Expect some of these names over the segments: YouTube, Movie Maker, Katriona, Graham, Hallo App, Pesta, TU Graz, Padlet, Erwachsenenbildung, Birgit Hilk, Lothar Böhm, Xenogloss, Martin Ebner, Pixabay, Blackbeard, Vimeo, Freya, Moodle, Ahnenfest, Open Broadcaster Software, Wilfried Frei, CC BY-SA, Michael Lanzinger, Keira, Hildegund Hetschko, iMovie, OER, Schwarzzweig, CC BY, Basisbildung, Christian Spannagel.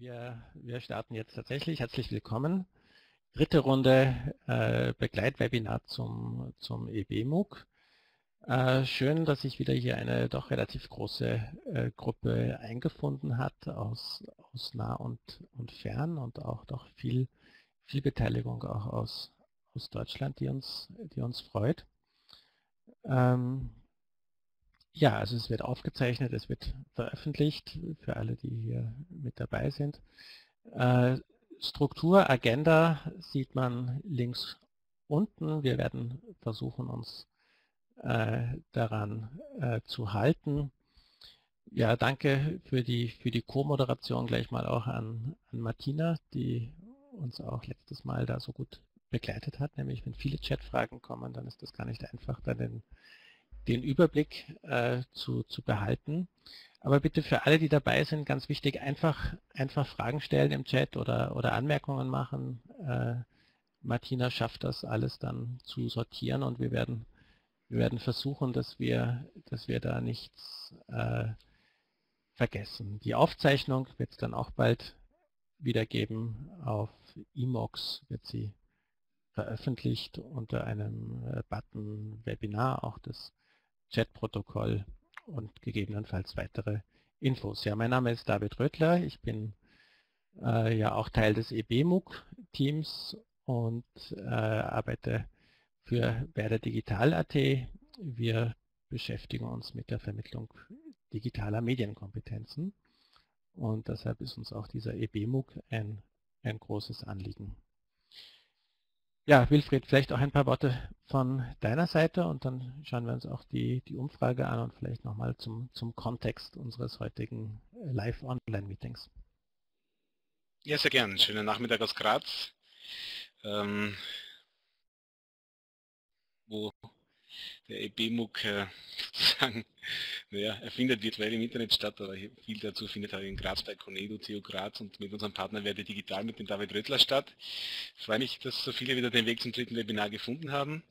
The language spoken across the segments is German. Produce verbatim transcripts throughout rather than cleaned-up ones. Wir, wir starten jetzt tatsächlich. Herzlich willkommen. Dritte Runde äh, Begleitwebinar zum, zum E B MOOC. Äh, schön, dass sich wieder hier eine doch relativ große äh, Gruppe eingefunden hat aus, aus nah und, und fern und auch doch viel, viel Beteiligung auch aus, aus Deutschland, die uns, die uns freut. Ähm, Ja, also es wird aufgezeichnet, es wird veröffentlicht für alle, die hier mit dabei sind. Struktur, Agenda sieht man links unten. Wir werden versuchen, uns daran zu halten. Ja, danke für die, für die Co-Moderation gleich mal auch an, an Martina, die uns auch letztes Mal da so gut begleitet hat. Nämlich, wenn viele Chatfragen kommen, dann ist das gar nicht einfach, dann den den Überblick äh, zu, zu behalten. Aber bitte für alle, die dabei sind, ganz wichtig, einfach, einfach Fragen stellen im Chat oder, oder Anmerkungen machen. Äh, Martina schafft das alles dann zu sortieren und wir werden, wir werden versuchen, dass wir, dass wir da nichts äh, vergessen. Die Aufzeichnung wird es dann auch bald wieder geben. Auf imoox wird sie veröffentlicht unter einem äh, Button Webinar, auch das Chatprotokoll und gegebenenfalls weitere Infos. Ja, mein Name ist David Röttler, ich bin äh, ja auch Teil des E B MOOC-Teams und äh, arbeite für WerdeDigital punkt A T. Wir beschäftigen uns mit der Vermittlung digitaler Medienkompetenzen und deshalb ist uns auch dieser E B MOOC ein, ein großes Anliegen. Ja, Wilfried, vielleicht auch ein paar Worte von deiner Seite und dann schauen wir uns auch die, die Umfrage an und vielleicht nochmal zum, zum Kontext unseres heutigen Live-Online-Meetings. Ja, sehr gern. Schönen Nachmittag aus Graz, ähm, wo der E B MOOC äh, sozusagen ja, erfindet virtuell im Internet statt, oder viel dazu findet halt in Graz bei CONEDU, T U Graz und mit unserem Partner WerdeDigital mit dem David Röttler statt. Ich freue mich, dass so viele wieder den Weg zum dritten Webinar gefunden haben.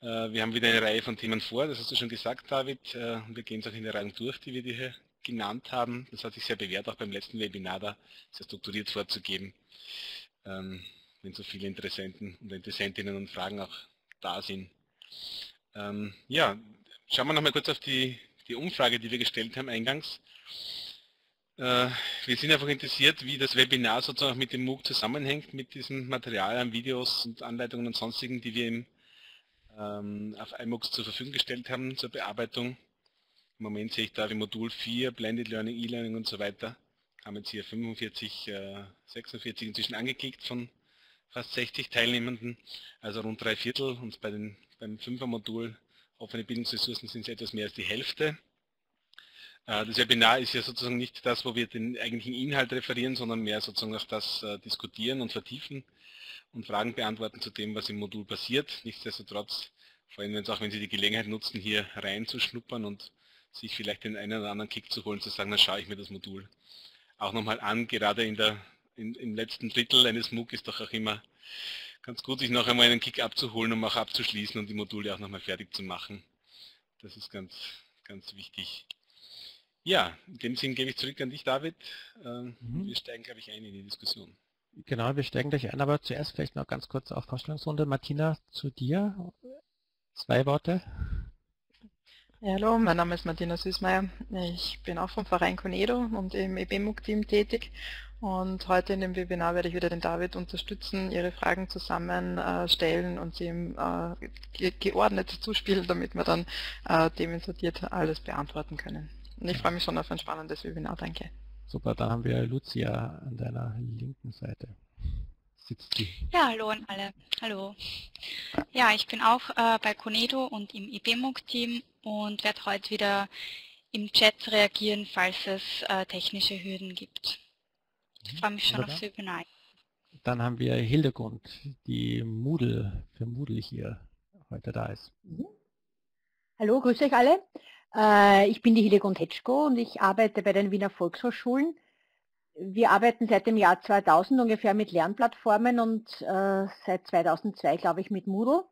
Äh, wir haben wieder eine Reihe von Themen vor, das hast du schon gesagt, David. Äh, wir gehen es auch in der Reihe durch, die wir dir hier genannt haben. Das hat sich sehr bewährt, auch beim letzten Webinar da sehr strukturiert vorzugeben, ähm, wenn so viele Interessenten und Interessentinnen und Fragen auch da sind. Ähm, ja, schauen wir nochmal kurz auf die, die Umfrage, die wir gestellt haben eingangs. Äh, wir sind einfach interessiert, wie das Webinar sozusagen mit dem MOOC zusammenhängt, mit diesem Material an Videos und Anleitungen und sonstigen, die wir im, ähm, auf iMOOX zur Verfügung gestellt haben zur Bearbeitung. Im Moment sehe ich da wie Modul vier, Blended Learning, E-Learning und so weiter. Haben jetzt hier fünfundvierzig, äh, sechsundvierzig inzwischen angeklickt von fast sechzig Teilnehmenden, also rund drei Viertel, und bei den beim Fünfer-Modul offene Bildungsressourcen sind es etwas mehr als die Hälfte. Das Webinar ist ja sozusagen nicht das, wo wir den eigentlichen Inhalt referieren, sondern mehr sozusagen auf das diskutieren und vertiefen und Fragen beantworten zu dem, was im Modul passiert. Nichtsdestotrotz freuen wir uns auch, wenn Sie die Gelegenheit nutzen, hier reinzuschnuppern und sich vielleicht den einen oder anderen Kick zu holen, zu sagen, dann schaue ich mir das Modul auch nochmal an. Gerade in der, in, im letzten Drittel eines MOOC ist doch auch immer ganz gut, sich noch einmal einen Kick abzuholen, um auch abzuschließen und die Module auch nochmal fertig zu machen. Das ist ganz, ganz wichtig. Ja, in dem Sinn gebe ich zurück an dich, David. Mhm. Wir steigen, glaube ich, ein in die Diskussion. Genau, wir steigen gleich ein, aber zuerst vielleicht noch ganz kurz auf Vorstellungsrunde. Martina, zu dir. Zwei Worte. Ja, hallo, mein Name ist Martina Süßmeier. Ich bin auch vom Verein CONEDU und im E B MOOC-Team tätig. Und heute in dem Webinar werde ich wieder den David unterstützen, Ihre Fragen zusammenstellen äh, und sie ihm äh, ge geordnet zuspielen, damit wir dann äh, themensortiert alles beantworten können. Und ich freue mich schon auf ein spannendes Webinar, danke. Super, dann haben wir Lucia an deiner linken Seite. Sitzt sie. Ja, hallo an alle. Hallo. Ja, ich bin auch äh, bei CONEDU und im E B MOOC-Team und werde heute wieder im Chat reagieren, falls es äh, technische Hürden gibt. Ich freue mich schon aufs Webinar. Dann haben wir Hildegund, die Moodle, für Moodle hier heute da ist. Mhm. Hallo, grüß euch alle. Äh, ich bin die Hildegund Hetschko und ich arbeite bei den Wiener Volkshochschulen. Wir arbeiten seit dem Jahr zweitausend ungefähr mit Lernplattformen und äh, seit zweitausendzwei, glaube ich, mit Moodle.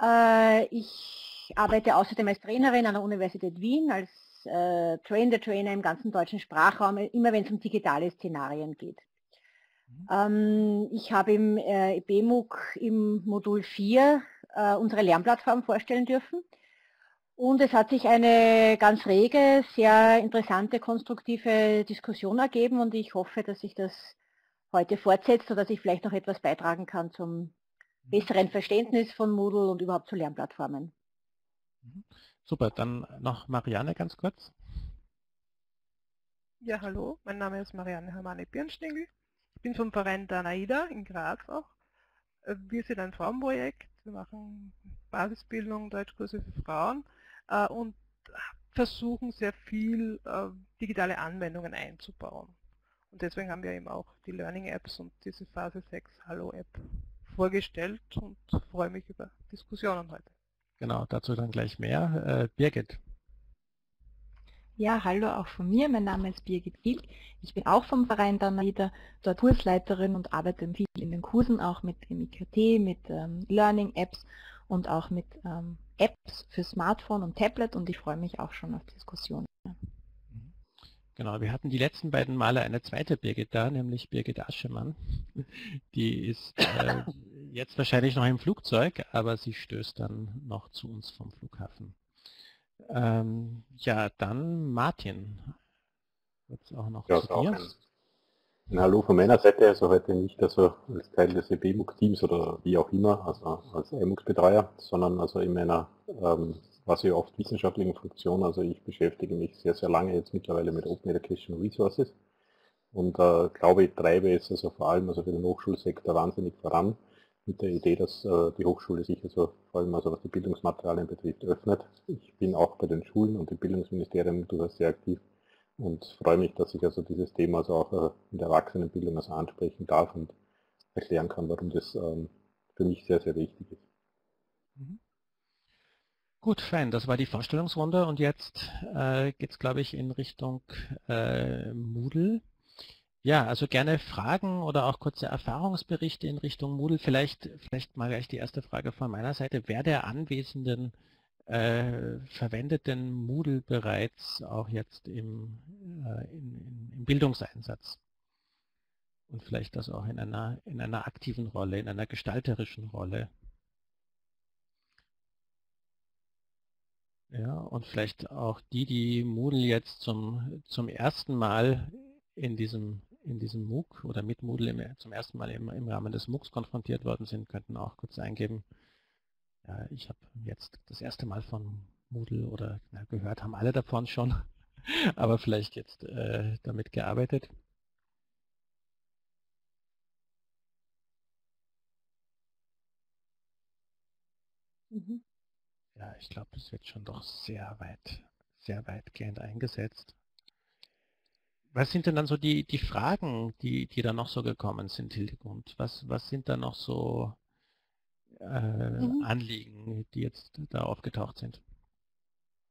Äh, ich arbeite außerdem als Trainerin an der Universität Wien, als äh, Train-the-Trainer im ganzen deutschen Sprachraum, immer wenn es um digitale Szenarien geht. Mhm. Ähm, ich habe im äh, E B-MOOC im Modul vier äh, unsere Lernplattform vorstellen dürfen. Und es hat sich eine ganz rege, sehr interessante, konstruktive Diskussion ergeben und ich hoffe, dass sich das heute fortsetzt, sodass ich vielleicht noch etwas beitragen kann zum besseren Verständnis von Moodle und überhaupt zu Lernplattformen. Super, dann noch Marianne ganz kurz. Ja, hallo, mein Name ist Marianne Hermann Birnstingl. Ich bin vom Verein Danaida in Graz auch. Wir sind ein Frauenprojekt, wir machen Basisbildung, Deutschkurse für Frauen und versuchen sehr viel digitale Anwendungen einzubauen. Und deswegen haben wir eben auch die Learning Apps und diese Phase sechs Hallo App vorgestellt und freue mich über Diskussionen heute. Genau, dazu dann gleich mehr. Äh, Birgit. Ja, hallo auch von mir. Mein Name ist Birgit Hilk. Ich bin auch vom Verein Danaida, dort Kursleiterin und arbeite viel in den Kursen, auch mit dem I K T, mit ähm, Learning Apps und auch mit ähm, Apps für Smartphone und Tablet und ich freue mich auch schon auf Diskussionen. Genau, wir hatten die letzten beiden Male eine zweite Birgit da, nämlich Birgit Aschemann. Die ist äh, jetzt wahrscheinlich noch im Flugzeug, aber sie stößt dann noch zu uns vom Flughafen. Ähm, ja, dann Martin. Jetzt auch noch ja, zu dir. Ein, ein Hallo von meiner Seite, also heute nicht also als Teil des E B-MOOC-Teams oder wie auch immer, also als E M O O C-Betreuer, sondern also in meiner ähm, quasi oft wissenschaftlichen Funktion, also ich beschäftige mich sehr, sehr lange jetzt mittlerweile mit Open Educational Resources und äh, glaube ich treibe es also vor allem also für den Hochschulsektor wahnsinnig voran mit der Idee, dass äh, die Hochschule sich also vor allem also was die Bildungsmaterialien betrifft öffnet. Ich bin auch bei den Schulen und dem Bildungsministerium durchaus sehr aktiv und freue mich, dass ich also dieses Thema also auch äh, in der Erwachsenenbildung also ansprechen darf und erklären kann, warum das ähm, für mich sehr, sehr wichtig ist. Mhm. Gut, fein, das war die Vorstellungsrunde und jetzt äh, geht es, glaube ich, in Richtung äh, Moodle. Ja, also gerne Fragen oder auch kurze Erfahrungsberichte in Richtung Moodle. Vielleicht, vielleicht mal gleich die erste Frage von meiner Seite. Wer der Anwesenden äh, verwendet denn Moodle bereits auch jetzt im, äh, in, im Bildungseinsatz? Und vielleicht das auch in einer, in einer aktiven Rolle, in einer gestalterischen Rolle? Ja, und vielleicht auch die, die Moodle jetzt zum, zum ersten Mal in diesem, in diesem MOOC oder mit Moodle im, zum ersten Mal im, im Rahmen des MOOCs konfrontiert worden sind, könnten auch kurz eingeben, ja, ich habe jetzt das erste Mal von Moodle oder na, gehört, haben alle davon schon, aber vielleicht jetzt äh, damit gearbeitet. Mhm. Ja, ich glaube, das wird schon doch sehr weit, sehr weitgehend eingesetzt. Was sind denn dann so die, die Fragen, die, die da noch so gekommen sind, Hildegund? Was, was sind da noch so äh, mhm. Anliegen, die jetzt da aufgetaucht sind?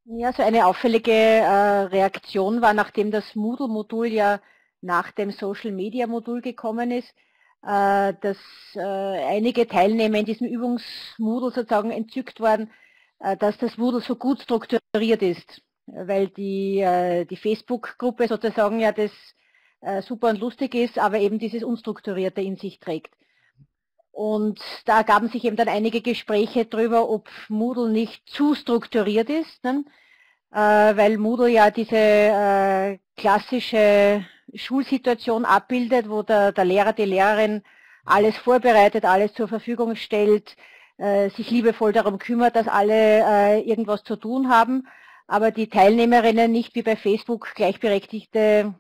Ja, so eine auffällige äh, Reaktion war, nachdem das Moodle-Modul ja nach dem Social-Media-Modul gekommen ist, äh, dass äh, einige Teilnehmer in diesem Übungsmoodle sozusagen entzückt waren, dass das Moodle so gut strukturiert ist, weil die, die Facebook-Gruppe sozusagen ja das super und lustig ist, aber eben dieses Unstrukturierte in sich trägt. Und da ergaben sich eben dann einige Gespräche darüber, ob Moodle nicht zu strukturiert ist, ne? Weil Moodle ja diese klassische Schulsituation abbildet, wo der, der Lehrer, die Lehrerin alles vorbereitet, alles zur Verfügung stellt, sich liebevoll darum kümmert, dass alle äh, irgendwas zu tun haben, aber die Teilnehmerinnen nicht wie bei Facebook gleichberechtigte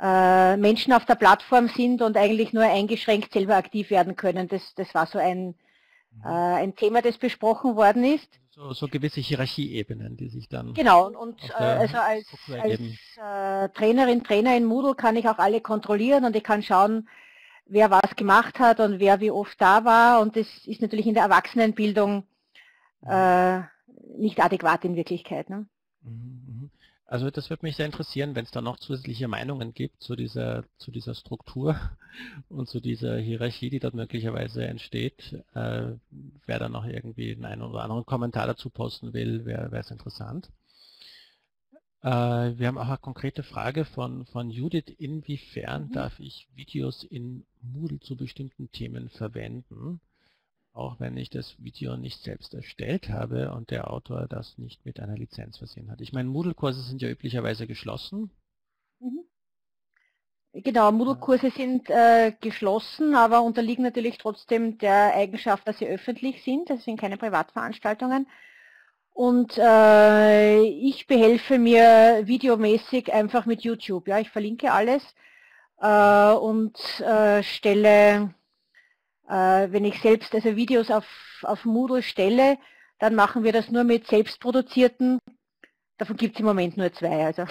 äh, Menschen auf der Plattform sind und eigentlich nur eingeschränkt selber aktiv werden können. Das, das war so ein, äh, ein Thema, das besprochen worden ist. So, so gewisse Hierarchieebenen, die sich dann... Genau, und äh, also als, als äh, Trainerin, Trainer in Moodle kann ich auch alle kontrollieren und ich kann schauen, wer was gemacht hat und wer wie oft da war. Und das ist natürlich in der Erwachsenenbildung äh, nicht adäquat in Wirklichkeit. Ne? Also das würde mich sehr interessieren, wenn es da noch zusätzliche Meinungen gibt zu dieser, zu dieser Struktur und zu dieser Hierarchie, die dort möglicherweise entsteht. Äh, wer da noch irgendwie einen oder anderen Kommentar dazu posten will, wäre es interessant. Wir haben auch eine konkrete Frage von, von Judith. Inwiefern mhm. darf ich Videos in Moodle zu bestimmten Themen verwenden, auch wenn ich das Video nicht selbst erstellt habe und der Autor das nicht mit einer Lizenz versehen hat? Ich meine, Moodle-Kurse sind ja üblicherweise geschlossen. Mhm. Genau, Moodle-Kurse sind äh, geschlossen, aber unterliegen natürlich trotzdem der Eigenschaft, dass sie öffentlich sind, deswegen keine Privatveranstaltungen. Und äh, ich behelfe mir videomäßig einfach mit YouTube. Ja, ich verlinke alles äh, und äh, stelle, äh, wenn ich selbst also Videos auf, auf Moodle stelle, dann machen wir das nur mit selbstproduzierten. Davon gibt es im Moment nur zwei. Also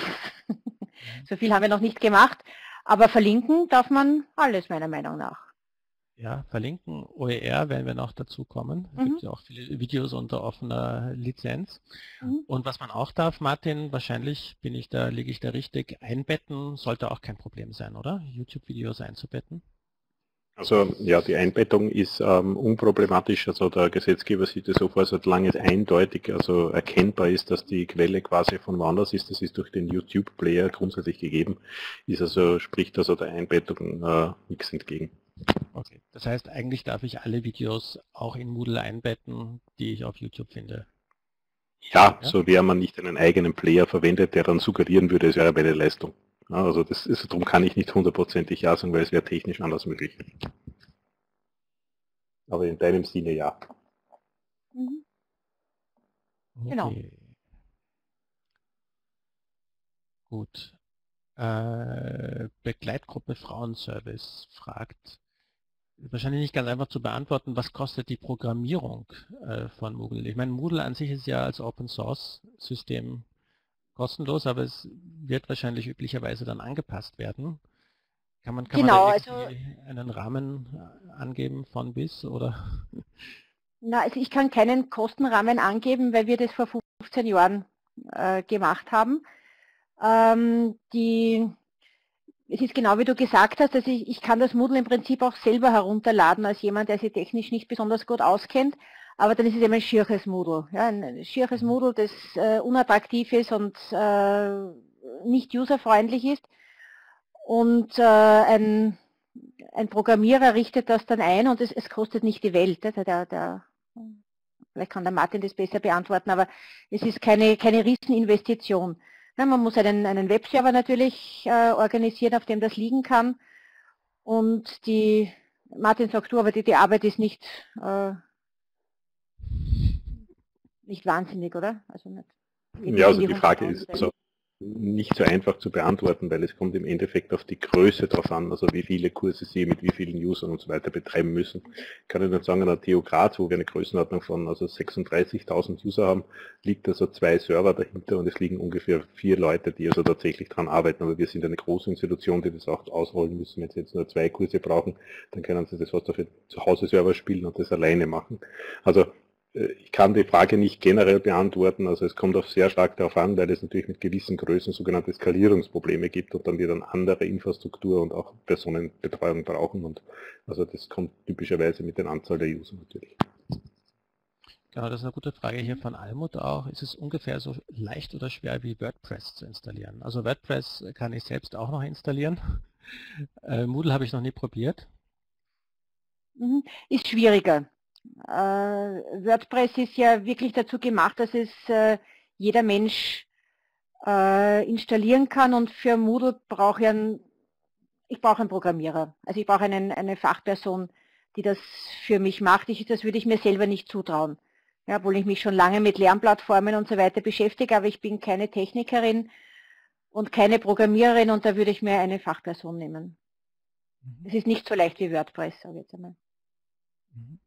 so viel haben wir noch nicht gemacht. Aber verlinken darf man alles, meiner Meinung nach. Ja, verlinken, O E R werden wir noch dazu kommen. Es mhm. gibt ja auch viele Videos unter offener Lizenz. Mhm. Und was man auch darf, Martin, wahrscheinlich bin ich da, liege ich da richtig, einbetten sollte auch kein Problem sein, oder? YouTube-Videos einzubetten? Also ja, die Einbettung ist ähm, unproblematisch. Also der Gesetzgeber sieht es so vor, solange es eindeutig, also erkennbar ist, dass die Quelle quasi von woanders ist. Das ist durch den YouTube-Player grundsätzlich gegeben. Ist also, spricht also der Einbettung äh, nichts entgegen. Okay, das heißt, eigentlich darf ich alle Videos auch in Moodle einbetten, die ich auf YouTube finde. Ja, ja? So wäre man nicht einen eigenen Player verwendet, der dann suggerieren würde, es wäre eine Leistung. Also das ist, darum kann ich nicht hundertprozentig ja sagen, weil es wäre technisch anders möglich. Aber in deinem Sinne ja. Mhm. Okay. Genau. Gut. Äh, Begleitgruppe Frauenservice fragt, wahrscheinlich nicht ganz einfach zu beantworten, was kostet die Programmierung äh, von Moodle? Ich meine, Moodle an sich ist ja als Open-Source-System kostenlos, aber es wird wahrscheinlich üblicherweise dann angepasst werden. Kann man, kann genau, man da also einen Rahmen angeben von bis? Oder? Na, also ich kann keinen Kostenrahmen angeben, weil wir das vor fünfzehn Jahren äh, gemacht haben. Ähm, die, es ist genau wie du gesagt hast, dass ich, ich kann das Moodle im Prinzip auch selber herunterladen als jemand, der sich technisch nicht besonders gut auskennt. Aber dann ist es eben ein schieres Moodle, ja, ein schieres Moodle, das äh, unattraktiv ist und äh, nicht userfreundlich ist. Und äh, ein, ein Programmierer richtet das dann ein und es, es kostet nicht die Welt. Also der, der, vielleicht kann der Martin das besser beantworten, aber es ist keine, keine Rieseninvestition. Ja, man muss einen, einen Webserver natürlich äh, organisieren, auf dem das liegen kann. Und die, Martin sagt du, aber die, die Arbeit ist nicht... Äh, Nicht wahnsinnig, oder? Also nicht, nicht ja, also die Frage ist also nicht so einfach zu beantworten, weil es kommt im Endeffekt auf die Größe drauf an, also wie viele Kurse Sie mit wie vielen Usern und so weiter betreiben müssen. Ich kann Ihnen sagen, an der T U Graz, wo wir eine Größenordnung von also sechsunddreißigtausend User haben, liegt also zwei Server dahinter und es liegen ungefähr vier Leute, die also tatsächlich daran arbeiten. Aber wir sind eine große Institution, die das auch ausrollen müssen. Wenn Sie jetzt nur zwei Kurse brauchen, dann können Sie das was auf Ihren Zuhause-Server spielen und das alleine machen. Also ich kann die Frage nicht generell beantworten, also es kommt auch sehr stark darauf an, weil es natürlich mit gewissen Größen sogenannte Skalierungsprobleme gibt und dann wir dann andere Infrastruktur und auch Personenbetreuung brauchen und also das kommt typischerweise mit der Anzahl der User natürlich. Genau, das ist eine gute Frage hier von Almut auch. Ist es ungefähr so leicht oder schwer wie WordPress zu installieren? Also WordPress kann ich selbst auch noch installieren. Äh, Moodle habe ich noch nie probiert. Ist schwieriger. Uh, WordPress ist ja wirklich dazu gemacht, dass es uh, jeder Mensch uh, installieren kann und für Moodle brauche ich einen, ich brauche einen Programmierer. Also ich brauche einen, eine Fachperson, die das für mich macht. Ich, das würde ich mir selber nicht zutrauen, ja, obwohl ich mich schon lange mit Lernplattformen und so weiter beschäftige, aber ich bin keine Technikerin und keine Programmiererin und da würde ich mir eine Fachperson nehmen. Mhm. Es ist nicht so leicht wie WordPress, sage ich jetzt einmal. Mhm.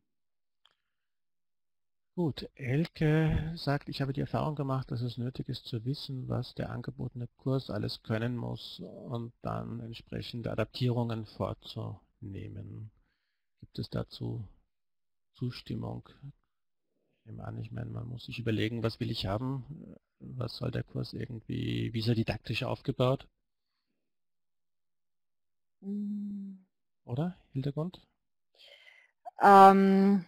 Gut, Elke sagt, ich habe die Erfahrung gemacht, dass es nötig ist zu wissen, was der angebotene Kurs alles können muss und dann entsprechende Adaptierungen vorzunehmen. Gibt es dazu Zustimmung? Ich nehme an, ich meine, man muss sich überlegen, was will ich haben, was soll der Kurs irgendwie, wie ist er didaktisch aufgebaut? Oder, Hildegund? Ähm...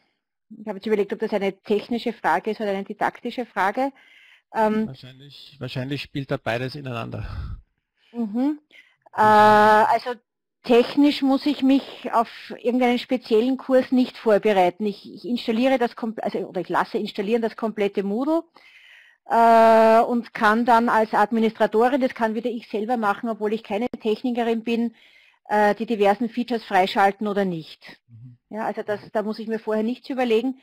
Ich habe jetzt überlegt, ob das eine technische Frage ist oder eine didaktische Frage. Ähm, wahrscheinlich, wahrscheinlich spielt da beides ineinander. Mhm. Äh, also technisch muss ich mich auf irgendeinen speziellen Kurs nicht vorbereiten. Ich, ich installiere das, also, oder ich lasse installieren das komplette Moodle äh, und kann dann als Administratorin, das kann wieder ich selber machen, obwohl ich keine Technikerin bin, äh, die diversen Features freischalten oder nicht. Mhm. Ja, also das, da muss ich mir vorher nichts überlegen.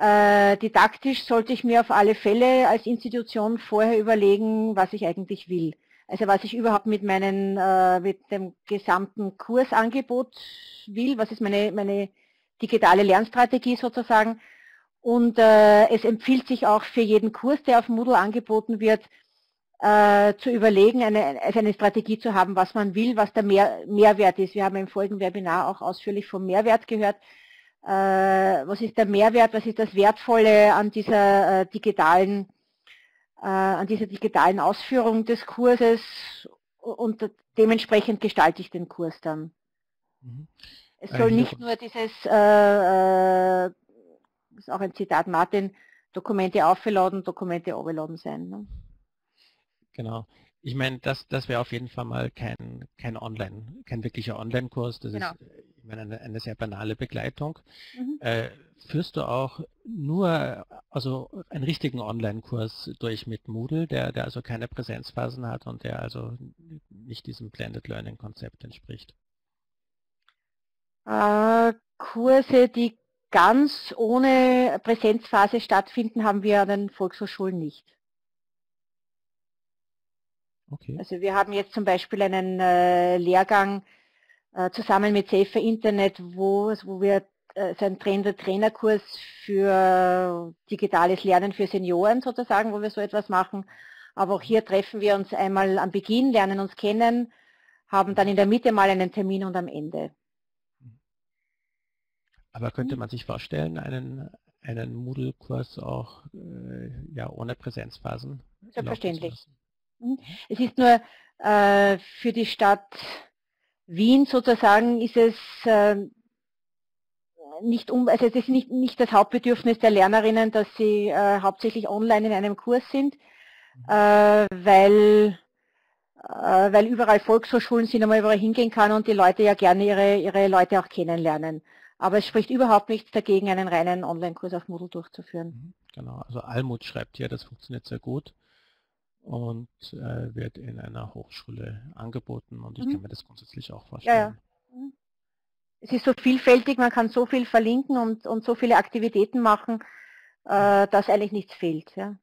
Äh, didaktisch sollte ich mir auf alle Fälle als Institution vorher überlegen, was ich eigentlich will. Also was ich überhaupt mit meinen, äh, mit dem gesamten Kursangebot will, was ist meine, meine digitale Lernstrategie sozusagen. Und äh, es empfiehlt sich auch für jeden Kurs, der auf Moodle angeboten wird, äh, zu überlegen, eine, also eine Strategie zu haben, was man will, was der Mehr, Mehrwert ist. Wir haben im vorigen Webinar auch ausführlich vom Mehrwert gehört. Äh, was ist der Mehrwert, was ist das Wertvolle an dieser äh, digitalen an dieser digitalen Ausführung des Kurses, und dementsprechend gestalte ich den Kurs dann. Mhm. Es soll nicht nur dieses, äh, äh, ist auch ein Zitat Martin, Dokumente aufladen, Dokumente abladen sein. Ne? Genau. Ich meine, das, das wäre auf jeden Fall mal kein, kein Online, kein wirklicher Online-Kurs. Das genau. ist ich meine, eine, eine sehr banale Begleitung. Mhm. Äh, führst du auch nur also einen richtigen Online-Kurs durch mit Moodle, der, der also keine Präsenzphasen hat und der also nicht diesem Blended Learning-Konzept entspricht? Äh, Kurse, die ganz ohne Präsenzphase stattfinden, haben wir an den Volkshochschulen nicht. Okay. Also wir haben jetzt zum Beispiel einen äh, Lehrgang äh, zusammen mit Safer Internet, wo, wo wir äh, so einen Trainer-Trainer-Kurs für digitales Lernen für Senioren sozusagen, wo wir so etwas machen. Aber auch hier treffen wir uns einmal am Beginn, lernen uns kennen, haben dann in der Mitte mal einen Termin und am Ende. Aber könnte man sich vorstellen, einen, einen Moodle-Kurs auch äh, ja, ohne Präsenzphasen Selbstverständlich. Laufen zu lassen? Es ist nur äh, für die Stadt Wien sozusagen ist es äh, nicht um, also es ist nicht, nicht das Hauptbedürfnis der Lernerinnen, dass sie äh, hauptsächlich online in einem Kurs sind, äh, weil, äh, weil überall Volkshochschulen sind, wo man überall hingehen kann und die Leute ja gerne ihre, ihre Leute auch kennenlernen. Aber es spricht überhaupt nichts dagegen, einen reinen Online-Kurs auf Moodle durchzuführen. Genau, also Almut schreibt hier, das funktioniert sehr gut und äh, wird in einer Hochschule angeboten, und ich mhm. kann mir das grundsätzlich auch vorstellen. Ja, ja. Es ist so vielfältig, man kann so viel verlinken und, und so viele Aktivitäten machen, äh, dass eigentlich nichts fehlt. Ja.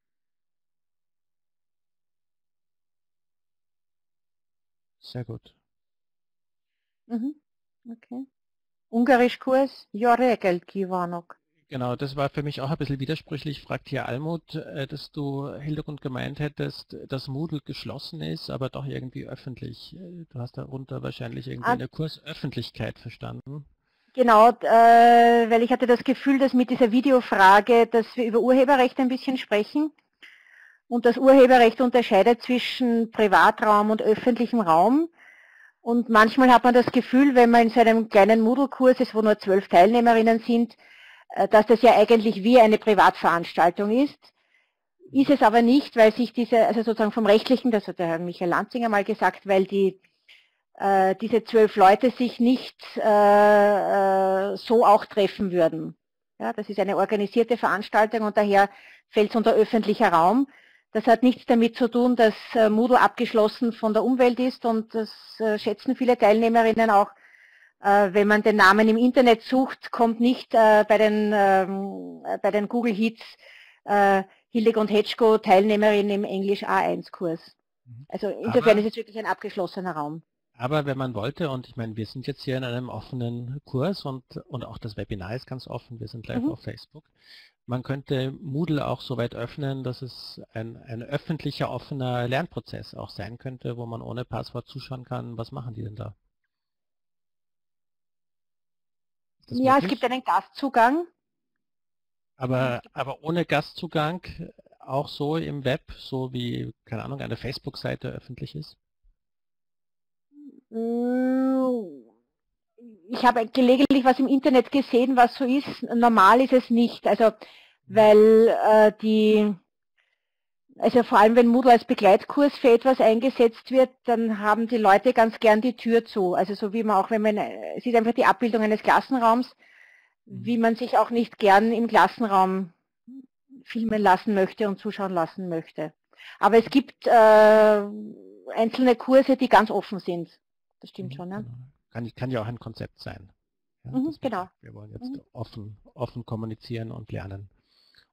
Sehr gut. Mhm. Okay. Ungarischkurs, Joregelt Kivanok. Genau, das war für mich auch ein bisschen widersprüchlich, fragt hier Almut, dass du, Hildegund, gemeint hättest, dass Moodle geschlossen ist, aber doch irgendwie öffentlich. Du hast darunter wahrscheinlich irgendwie ah, eine Kursöffentlichkeit verstanden. Genau, äh, weil ich hatte das Gefühl, dass mit dieser Videofrage, dass wir über Urheberrecht ein bisschen sprechen, und das Urheberrecht unterscheidet zwischen Privatraum und öffentlichem Raum. Und manchmal hat man das Gefühl, wenn man in so einem kleinen Moodle-Kurs ist, wo nur zwölf Teilnehmerinnen sind, dass das ja eigentlich wie eine Privatveranstaltung ist, ist es aber nicht, weil sich diese, also sozusagen vom Rechtlichen, das hat der Herr Michael Lanzinger mal gesagt, weil die, äh, diese zwölf Leute sich nicht äh, so auch treffen würden. Ja, das ist eine organisierte Veranstaltung und daher fällt es unter öffentlicher Raum. Das hat nichts damit zu tun, dass äh, Moodle abgeschlossen von der Umwelt ist, und das äh, schätzen viele Teilnehmerinnen auch. Wenn man den Namen im Internet sucht, kommt nicht äh, bei den, ähm, bei den Google-Hits äh, Hildegund Hetschko, Teilnehmerin im Englisch A eins Kurs. Mhm. Also insofern aber, ist es wirklich ein abgeschlossener Raum. Aber wenn man wollte, und ich meine, wir sind jetzt hier in einem offenen Kurs, und, und auch das Webinar ist ganz offen, wir sind live mhm. auf Facebook, man könnte Moodle auch so weit öffnen, dass es ein, ein öffentlicher, offener Lernprozess auch sein könnte, wo man ohne Passwort zuschauen kann, was machen die denn da? Ja, es gibt einen Gastzugang. Aber, aber ohne Gastzugang auch so im Web, so wie, keine Ahnung, eine Facebook-Seite öffentlich ist? Ich habe gelegentlich was im Internet gesehen, was so ist. Normal ist es nicht. Also, weil äh, die, Also vor allem, wenn Moodle als Begleitkurs für etwas eingesetzt wird, dann haben die Leute ganz gern die Tür zu. Also so wie man auch, wenn man, es ist einfach die Abbildung eines Klassenraums, wie man sich auch nicht gern im Klassenraum filmen lassen möchte und zuschauen lassen möchte. Aber es gibt äh, einzelne Kurse, die ganz offen sind. Das stimmt mhm, schon, ne? Genau. Kann, kann ja auch ein Konzept sein. Ja, mhm, genau. Wir wollen jetzt mhm. offen, offen kommunizieren und lernen.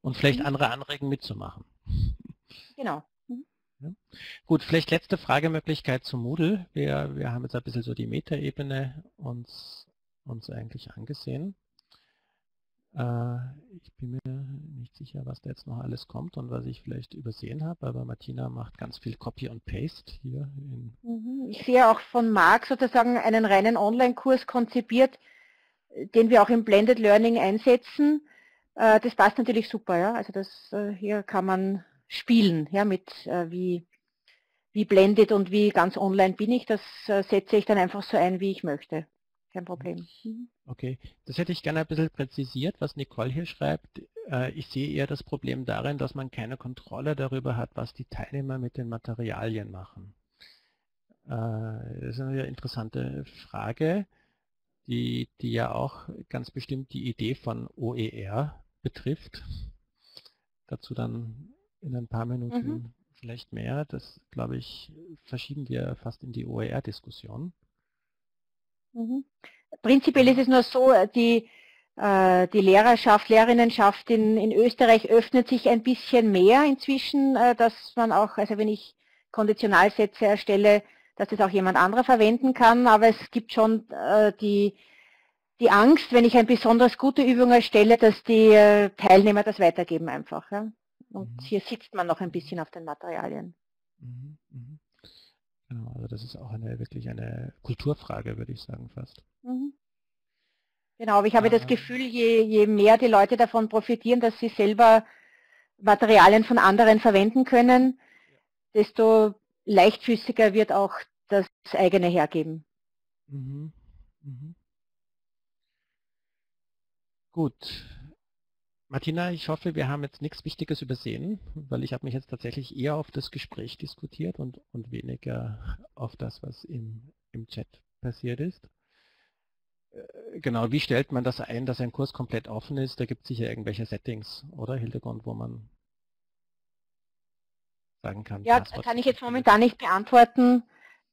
Und vielleicht mhm. andere anregen, mitzumachen. Genau. Mhm. Ja. Gut, vielleicht letzte Fragemöglichkeit zu Moodle. Wir, wir haben jetzt ein bisschen so die Metaebene uns, uns eigentlich angesehen. Äh, ich bin mir nicht sicher, was da jetzt noch alles kommt und was ich vielleicht übersehen habe, aber Martina macht ganz viel Copy und Paste hier. In mhm. Ich sehe auch von Marc sozusagen einen reinen Online-Kurs konzipiert, den wir auch im Blended Learning einsetzen. Das passt natürlich super, ja. Also das hier kann man spielen, ja, mit wie, wie blended und wie ganz online bin ich. Das setze ich dann einfach so ein, wie ich möchte. Kein Problem. Okay, das hätte ich gerne ein bisschen präzisiert, was Nicole hier schreibt. Ich sehe eher das Problem darin, dass man keine Kontrolle darüber hat, was die Teilnehmer mit den Materialien machen. Das ist eine interessante Frage, die, die ja auch ganz bestimmt die Idee von O E R betrifft. Dazu dann in ein paar Minuten mhm. vielleicht mehr. Das, glaube ich, verschieben wir fast in die O E R-Diskussion. Mhm. Prinzipiell ist es nur so, die, äh, die Lehrerschaft, Lehrerinnenschaft in, in Österreich öffnet sich ein bisschen mehr inzwischen, äh, dass man auch, also wenn ich Konditionalsätze erstelle, dass das auch jemand anderer verwenden kann, aber es gibt schon äh, die, die Angst, wenn ich eine besonders gute Übung erstelle, dass die äh, Teilnehmer das weitergeben einfach. Ja? Und mhm. hier sitzt man noch ein bisschen auf den Materialien. Mhm. Mhm. Genau, also das ist auch eine, wirklich eine Kulturfrage, würde ich sagen fast. Mhm. Genau, aber ich habe ah. das Gefühl, je, je mehr die Leute davon profitieren, dass sie selber Materialien von anderen verwenden können, ja. desto leichtfüßiger wird auch das eigene hergeben. Mhm. Mhm. Gut. Martina, ich hoffe, wir haben jetzt nichts Wichtiges übersehen, weil ich habe mich jetzt tatsächlich eher auf das Gespräch diskutiert und, und weniger auf das, was im, im Chat passiert ist. Genau, wie stellt man das ein, dass ein Kurs komplett offen ist? Da gibt es sicher irgendwelche Settings, oder Hildegund, wo man sagen kann. Ja, Passwort kann ich jetzt momentan nicht beantworten,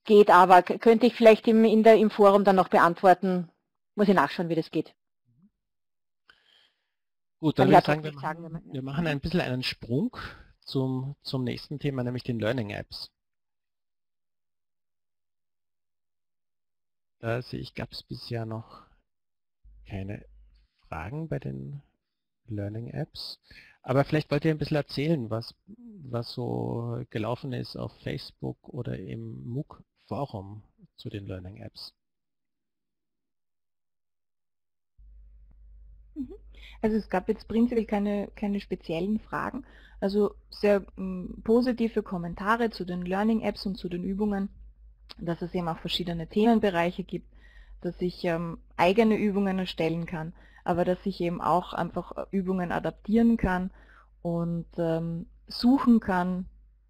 geht aber. Könnte ich vielleicht im, in der, im Forum dann noch beantworten. Muss ich nachschauen, wie das geht. Gut, dann würde ich sagen, wir machen, wir machen ein bisschen einen Sprung zum, zum nächsten Thema, nämlich den Learning Apps. Da sehe ich, gab es bisher noch keine Fragen bei den Learning Apps. Aber vielleicht wollt ihr ein bisschen erzählen, was, was so gelaufen ist auf Facebook oder im MOOC-Forum zu den Learning Apps. Mhm. Also es gab jetzt prinzipiell keine, keine speziellen Fragen, also sehr m, positive Kommentare zu den Learning Apps und zu den Übungen, dass es eben auch verschiedene Themenbereiche gibt, dass ich ähm, eigene Übungen erstellen kann, aber dass ich eben auch einfach Übungen adaptieren kann und ähm, suchen kann,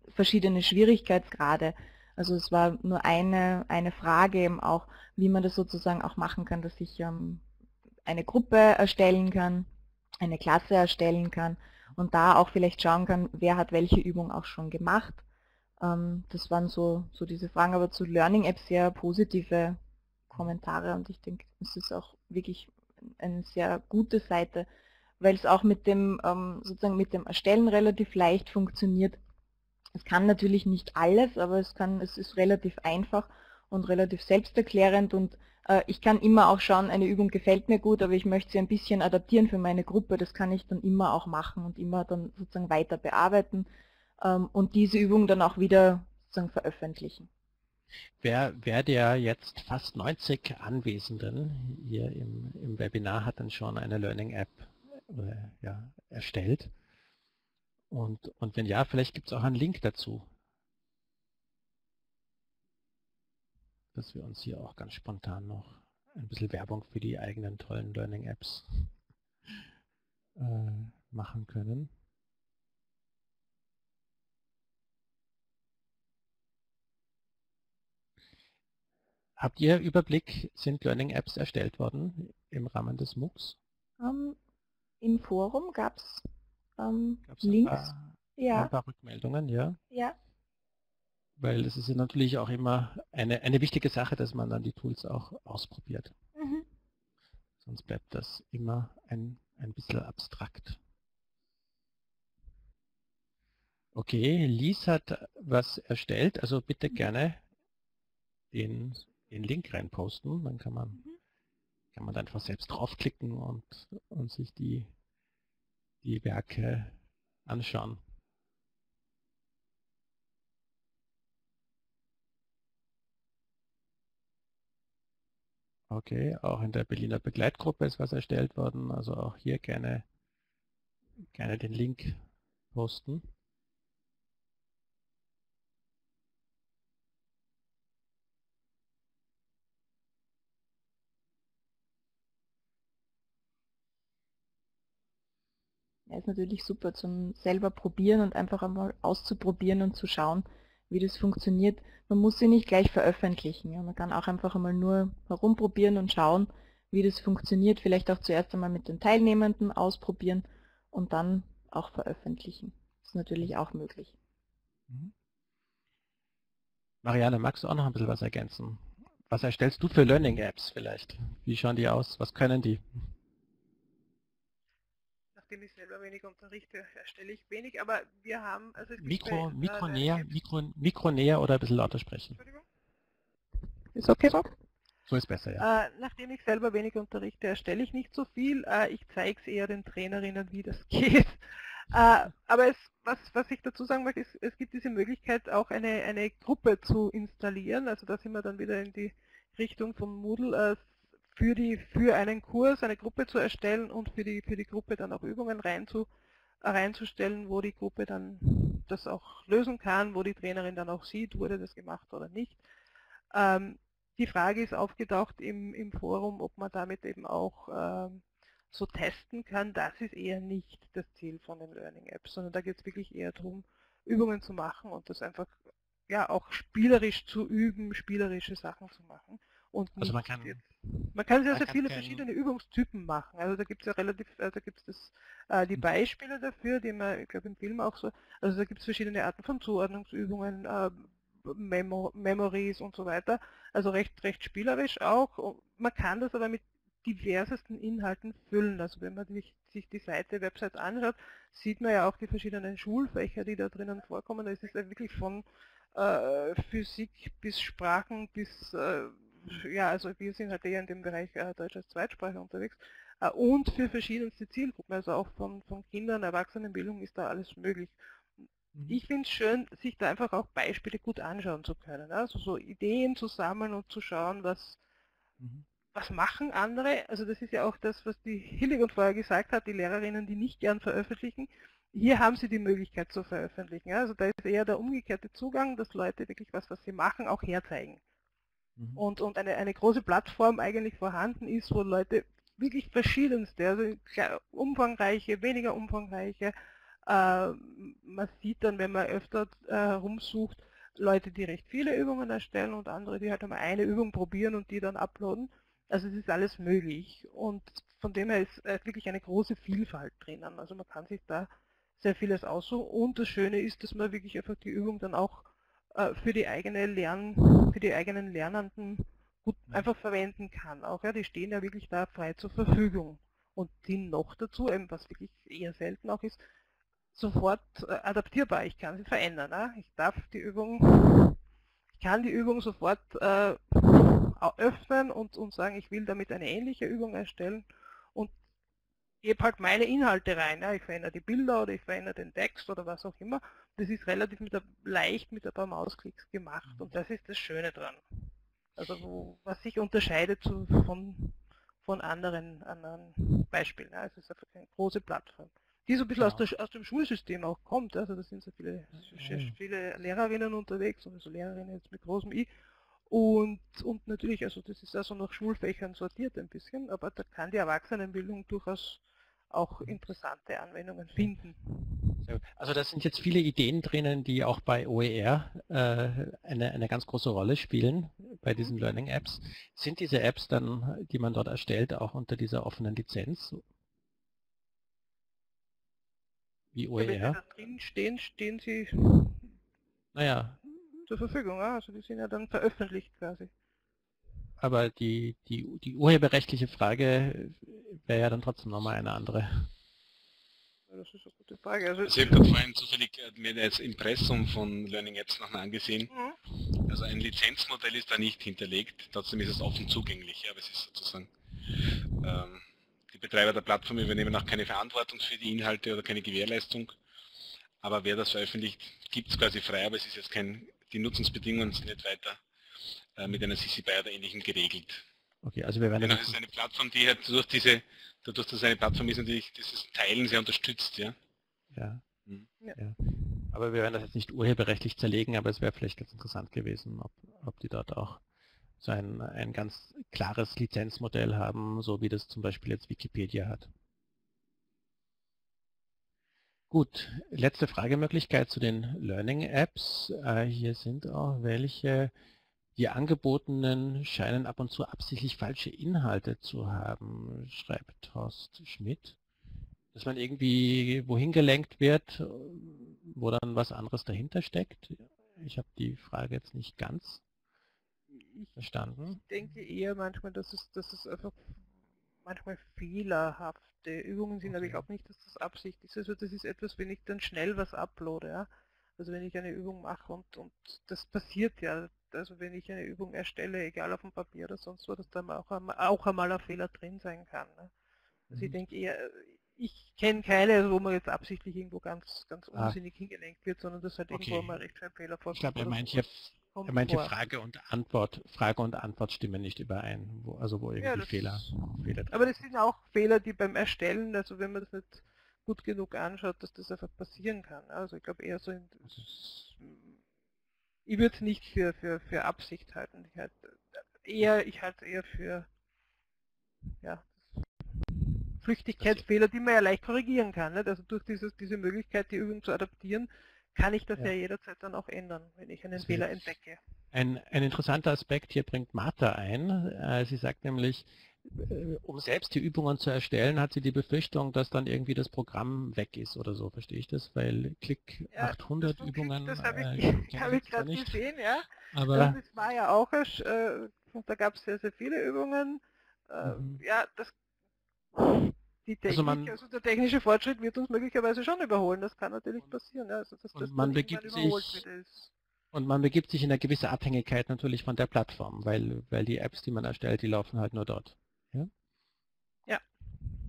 verschiedene Schwierigkeitsgrade. Also es war nur eine, eine Frage eben auch, wie man das sozusagen auch machen kann, dass ich ähm, eine Gruppe erstellen kann, eine Klasse erstellen kann und da auch vielleicht schauen kann, wer hat welche Übung auch schon gemacht. Das waren so, so diese Fragen, aber zu Learning Apps sehr positive Kommentare und ich denke, es ist auch wirklich eine sehr gute Seite, weil es auch mit dem, sozusagen mit dem Erstellen relativ leicht funktioniert. Es kann natürlich nicht alles, aber es kann, es ist relativ einfach und relativ selbsterklärend und ich kann immer auch schauen, eine Übung gefällt mir gut, aber ich möchte sie ein bisschen adaptieren für meine Gruppe. Das kann ich dann immer auch machen und immer dann sozusagen weiter bearbeiten und diese Übung dann auch wieder sozusagen veröffentlichen. Wer, wer der jetzt fast neunzig Anwesenden hier im, im Webinar hat dann schon eine Learning App äh, ja, erstellt. Und, und wenn ja, vielleicht gibt es auch einen Link dazu, dass wir uns hier auch ganz spontan noch ein bisschen Werbung für die eigenen tollen Learning Apps äh, machen können. Habt ihr Überblick, sind Learning Apps erstellt worden im Rahmen des MOOCs? Um, Im Forum gab es um, Links. Ein paar, ja. ein paar Rückmeldungen, ja. ja. Weil es ist ja natürlich auch immer eine, eine wichtige Sache, dass man dann die Tools auch ausprobiert. Mhm. Sonst bleibt das immer ein, ein bisschen abstrakt. Okay, Lies hat was erstellt, also bitte mhm. gerne den, den Link reinposten, dann kann man, mhm. kann man einfach selbst draufklicken und, und sich die, die Werke anschauen. Okay, auch in der Berliner Begleitgruppe ist was erstellt worden, also auch hier gerne, gerne den Link posten. Ja, ist natürlich super zum selber probieren und einfach einmal auszuprobieren und zu schauen, wie das funktioniert. Man muss sie nicht gleich veröffentlichen. Ja. Man kann auch einfach einmal nur herumprobieren und schauen, wie das funktioniert. Vielleicht auch zuerst einmal mit den Teilnehmenden ausprobieren und dann auch veröffentlichen. Das ist natürlich auch möglich. Mhm. Marianne, magst du auch noch ein bisschen was ergänzen? Was erstellst du für Learning Apps vielleicht? Wie schauen die aus? Was können die? Nachdem ich selber wenig unterrichte, erstelle ich wenig, aber wir haben... also Mikro, Mikro näher, Mikro, Mikro näher oder ein bisschen lauter sprechen. Entschuldigung. Ist okay so? So ist besser, ja. Äh, nachdem ich selber wenig unterrichte, erstelle ich nicht so viel. Äh, ich zeige es eher den Trainerinnen, wie das geht. Äh, aber es, was, was ich dazu sagen möchte, ist, es gibt diese Möglichkeit, auch eine, eine Gruppe zu installieren. Also da sind wir dann wieder in die Richtung von Moodle. Äh, Für, die, für einen Kurs eine Gruppe zu erstellen und für die, für die Gruppe dann auch Übungen rein zu, reinzustellen, wo die Gruppe dann das auch lösen kann, wo die Trainerin dann auch sieht, wurde das gemacht oder nicht. Ähm, die Frage ist aufgetaucht im, im Forum, ob man damit eben auch ähm, so testen kann. Das ist eher nicht das Ziel von den Learning Apps, sondern da geht es wirklich eher darum, Übungen zu machen und das einfach ja auch spielerisch zu üben, spielerische Sachen zu machen. Und also man kann jetzt, man kann sehr, sehr viele verschiedene Übungstypen machen. Also da gibt es ja relativ, also da gibt es äh, die Beispiele dafür, die man, ich glaube im Film auch so, also da gibt es verschiedene Arten von Zuordnungsübungen, äh, Memo Memories und so weiter. Also recht, recht spielerisch auch. Und man kann das aber mit diversesten Inhalten füllen. Also wenn man sich die Seite, Website anschaut, sieht man ja auch die verschiedenen Schulfächer, die da drinnen vorkommen. Es ist ja wirklich von äh, Physik bis Sprachen bis... Äh, ja, also wir sind halt eher in dem Bereich äh, Deutsch als Zweitsprache unterwegs äh, und für verschiedenste Zielgruppen, also auch von, von Kindern, Erwachsenenbildung ist da alles möglich. Mhm. Ich finde es schön, sich da einfach auch Beispiele gut anschauen zu können, also so Ideen zu sammeln und zu schauen, was, mhm. was machen andere, also das ist ja auch das, was die Hildegund vorher gesagt hat, die Lehrerinnen, die nicht gern veröffentlichen, hier haben sie die Möglichkeit zu veröffentlichen, also da ist eher der umgekehrte Zugang, dass Leute wirklich was, was sie machen, auch herzeigen. Und, und eine, eine große Plattform eigentlich vorhanden ist, wo Leute wirklich verschiedenste, also umfangreiche, weniger umfangreiche, äh, man sieht dann, wenn man öfter äh, rumsucht, Leute, die recht viele Übungen erstellen und andere, die halt einmal eine Übung probieren und die dann uploaden. Also es ist alles möglich und von dem her ist äh, wirklich eine große Vielfalt drinnen. Also man kann sich da sehr vieles aussuchen und das Schöne ist, dass man wirklich einfach die Übung dann auch für die eigene Lern, für die eigenen Lernenden gut einfach verwenden kann. Auch ja, die stehen ja wirklich da frei zur Verfügung und die noch dazu, eben was wirklich eher selten auch ist, sofort adaptierbar. Ich kann sie verändern. Ne? Ich darf die Übung, ich kann die Übung sofort äh, öffnen und, und sagen, ich will damit eine ähnliche Übung erstellen und gebe halt meine Inhalte rein. Ne? Ich verändere die Bilder oder ich verändere den Text oder was auch immer. Das ist relativ mit der, leicht mit ein paar Mausklicks gemacht und das ist das Schöne dran. Also wo, was sich unterscheidet zu, von, von anderen, anderen Beispielen. Also es ist einfach eine große Plattform, die so ein bisschen genau. aus, der, aus dem Schulsystem auch kommt. Also da sind so viele, mhm. viele Lehrerinnen unterwegs, also Lehrerinnen jetzt mit großem I. Und, und natürlich, also das ist also nach Schulfächern sortiert ein bisschen, aber da kann die Erwachsenenbildung durchaus auch interessante Anwendungen finden. Also da sind jetzt viele Ideen drinnen, die auch bei O E R äh, eine, eine ganz große Rolle spielen, bei diesen Learning Apps. Sind diese Apps dann, die man dort erstellt, auch unter dieser offenen Lizenz? Wie O E R? Wenn sie da drin stehen, stehen sie naja. zur Verfügung. Also die sind ja dann veröffentlicht quasi. Aber die, die, die urheberrechtliche Frage wäre ja dann trotzdem nochmal eine andere. Das ist eine gute Frage. Also also ich habe vorhin zufällig mir das Impressum von Learning Apps nochmal angesehen. Mhm. Also ein Lizenzmodell ist da nicht hinterlegt, trotzdem ist es offen zugänglich, aber es ist sozusagen, ähm, die Betreiber der Plattform übernehmen auch keine Verantwortung für die Inhalte oder keine Gewährleistung, aber wer das veröffentlicht, gibt es quasi frei, aber es ist jetzt kein, die Nutzungsbedingungen sind nicht weiter äh, mit einer C C B Y oder ähnlichem geregelt. Okay, also wir werden genau, das ist eine Plattform, die halt durch diese, dadurch, dass es eine Plattform ist, natürlich dieses Teilen sehr unterstützt, ja. Ja. Mhm. Ja. Ja. Aber wir werden das jetzt nicht urheberrechtlich zerlegen, aber es wäre vielleicht ganz interessant gewesen, ob, ob die dort auch so ein, ein ganz klares Lizenzmodell haben, so wie das zum Beispiel jetzt Wikipedia hat. Gut, letzte Fragemöglichkeit zu den Learning Apps. Äh, hier sind auch welche. Die Angebotenen scheinen ab und zu absichtlich falsche Inhalte zu haben, schreibt Horst Schmidt. Dass man irgendwie wohin gelenkt wird, wo dann was anderes dahinter steckt. Ich habe die Frage jetzt nicht ganz verstanden. Ich denke eher manchmal, dass es, dass es einfach manchmal fehlerhafte Übungen sind, okay. Aber ich glaube nicht, dass das Absicht ist. Also das ist etwas, wenn ich dann schnell was uploade. Ja? Also wenn ich eine Übung mache und, und das passiert ja. Also wenn ich eine Übung erstelle, egal auf dem Papier oder sonst wo, dass da auch einmal, auch einmal ein Fehler drin sein kann. Ne? Also mhm. ich denke eher, ich kenne keine, also wo man jetzt absichtlich irgendwo ganz, ganz unsinnig ah. hingelenkt wird, sondern das hat okay. irgendwo mal recht ein Fehler vorkommt. Ich glaube, er meint hier, er meint hier Frage und Antwort, Frage und Antwort stimmen nicht überein, wo, also wo irgendwie ja, Fehler, Fehler drin. Aber das sind auch Fehler, die beim Erstellen, also wenn man das nicht gut genug anschaut, dass das einfach passieren kann. Also ich glaube eher so in Ich würde es nicht für, für, für Absicht halten. Ich halte eher, ich halte eher für ja, Flüchtigkeitsfehler, die man ja leicht korrigieren kann. Nicht? Also durch dieses, diese Möglichkeit, die Übung zu adaptieren, kann ich das ja, ja jederzeit dann auch ändern, wenn ich einen das Fehler entdecke. Ein, ein interessanter Aspekt hier bringt Martha ein. Sie sagt nämlich, um selbst die Übungen zu erstellen, hat sie die Befürchtung, dass dann irgendwie das Programm weg ist oder so, verstehe ich das? Weil Klick ja, achthundert Übungen... Das habe ich, äh, hab ich gerade gesehen, ja. Aber das war ja auch, äh, da gab es sehr, sehr viele Übungen. Äh, mhm. Ja, das, die Technik, also, man, also der technische Fortschritt wird uns möglicherweise schon überholen, das kann natürlich passieren. Ja. Also, dass, dass man begibt überholt sich... Ist. Und man begibt sich in eine gewisse Abhängigkeit natürlich von der Plattform, weil, weil die Apps, die man erstellt, die laufen halt nur dort. Ja? Ja.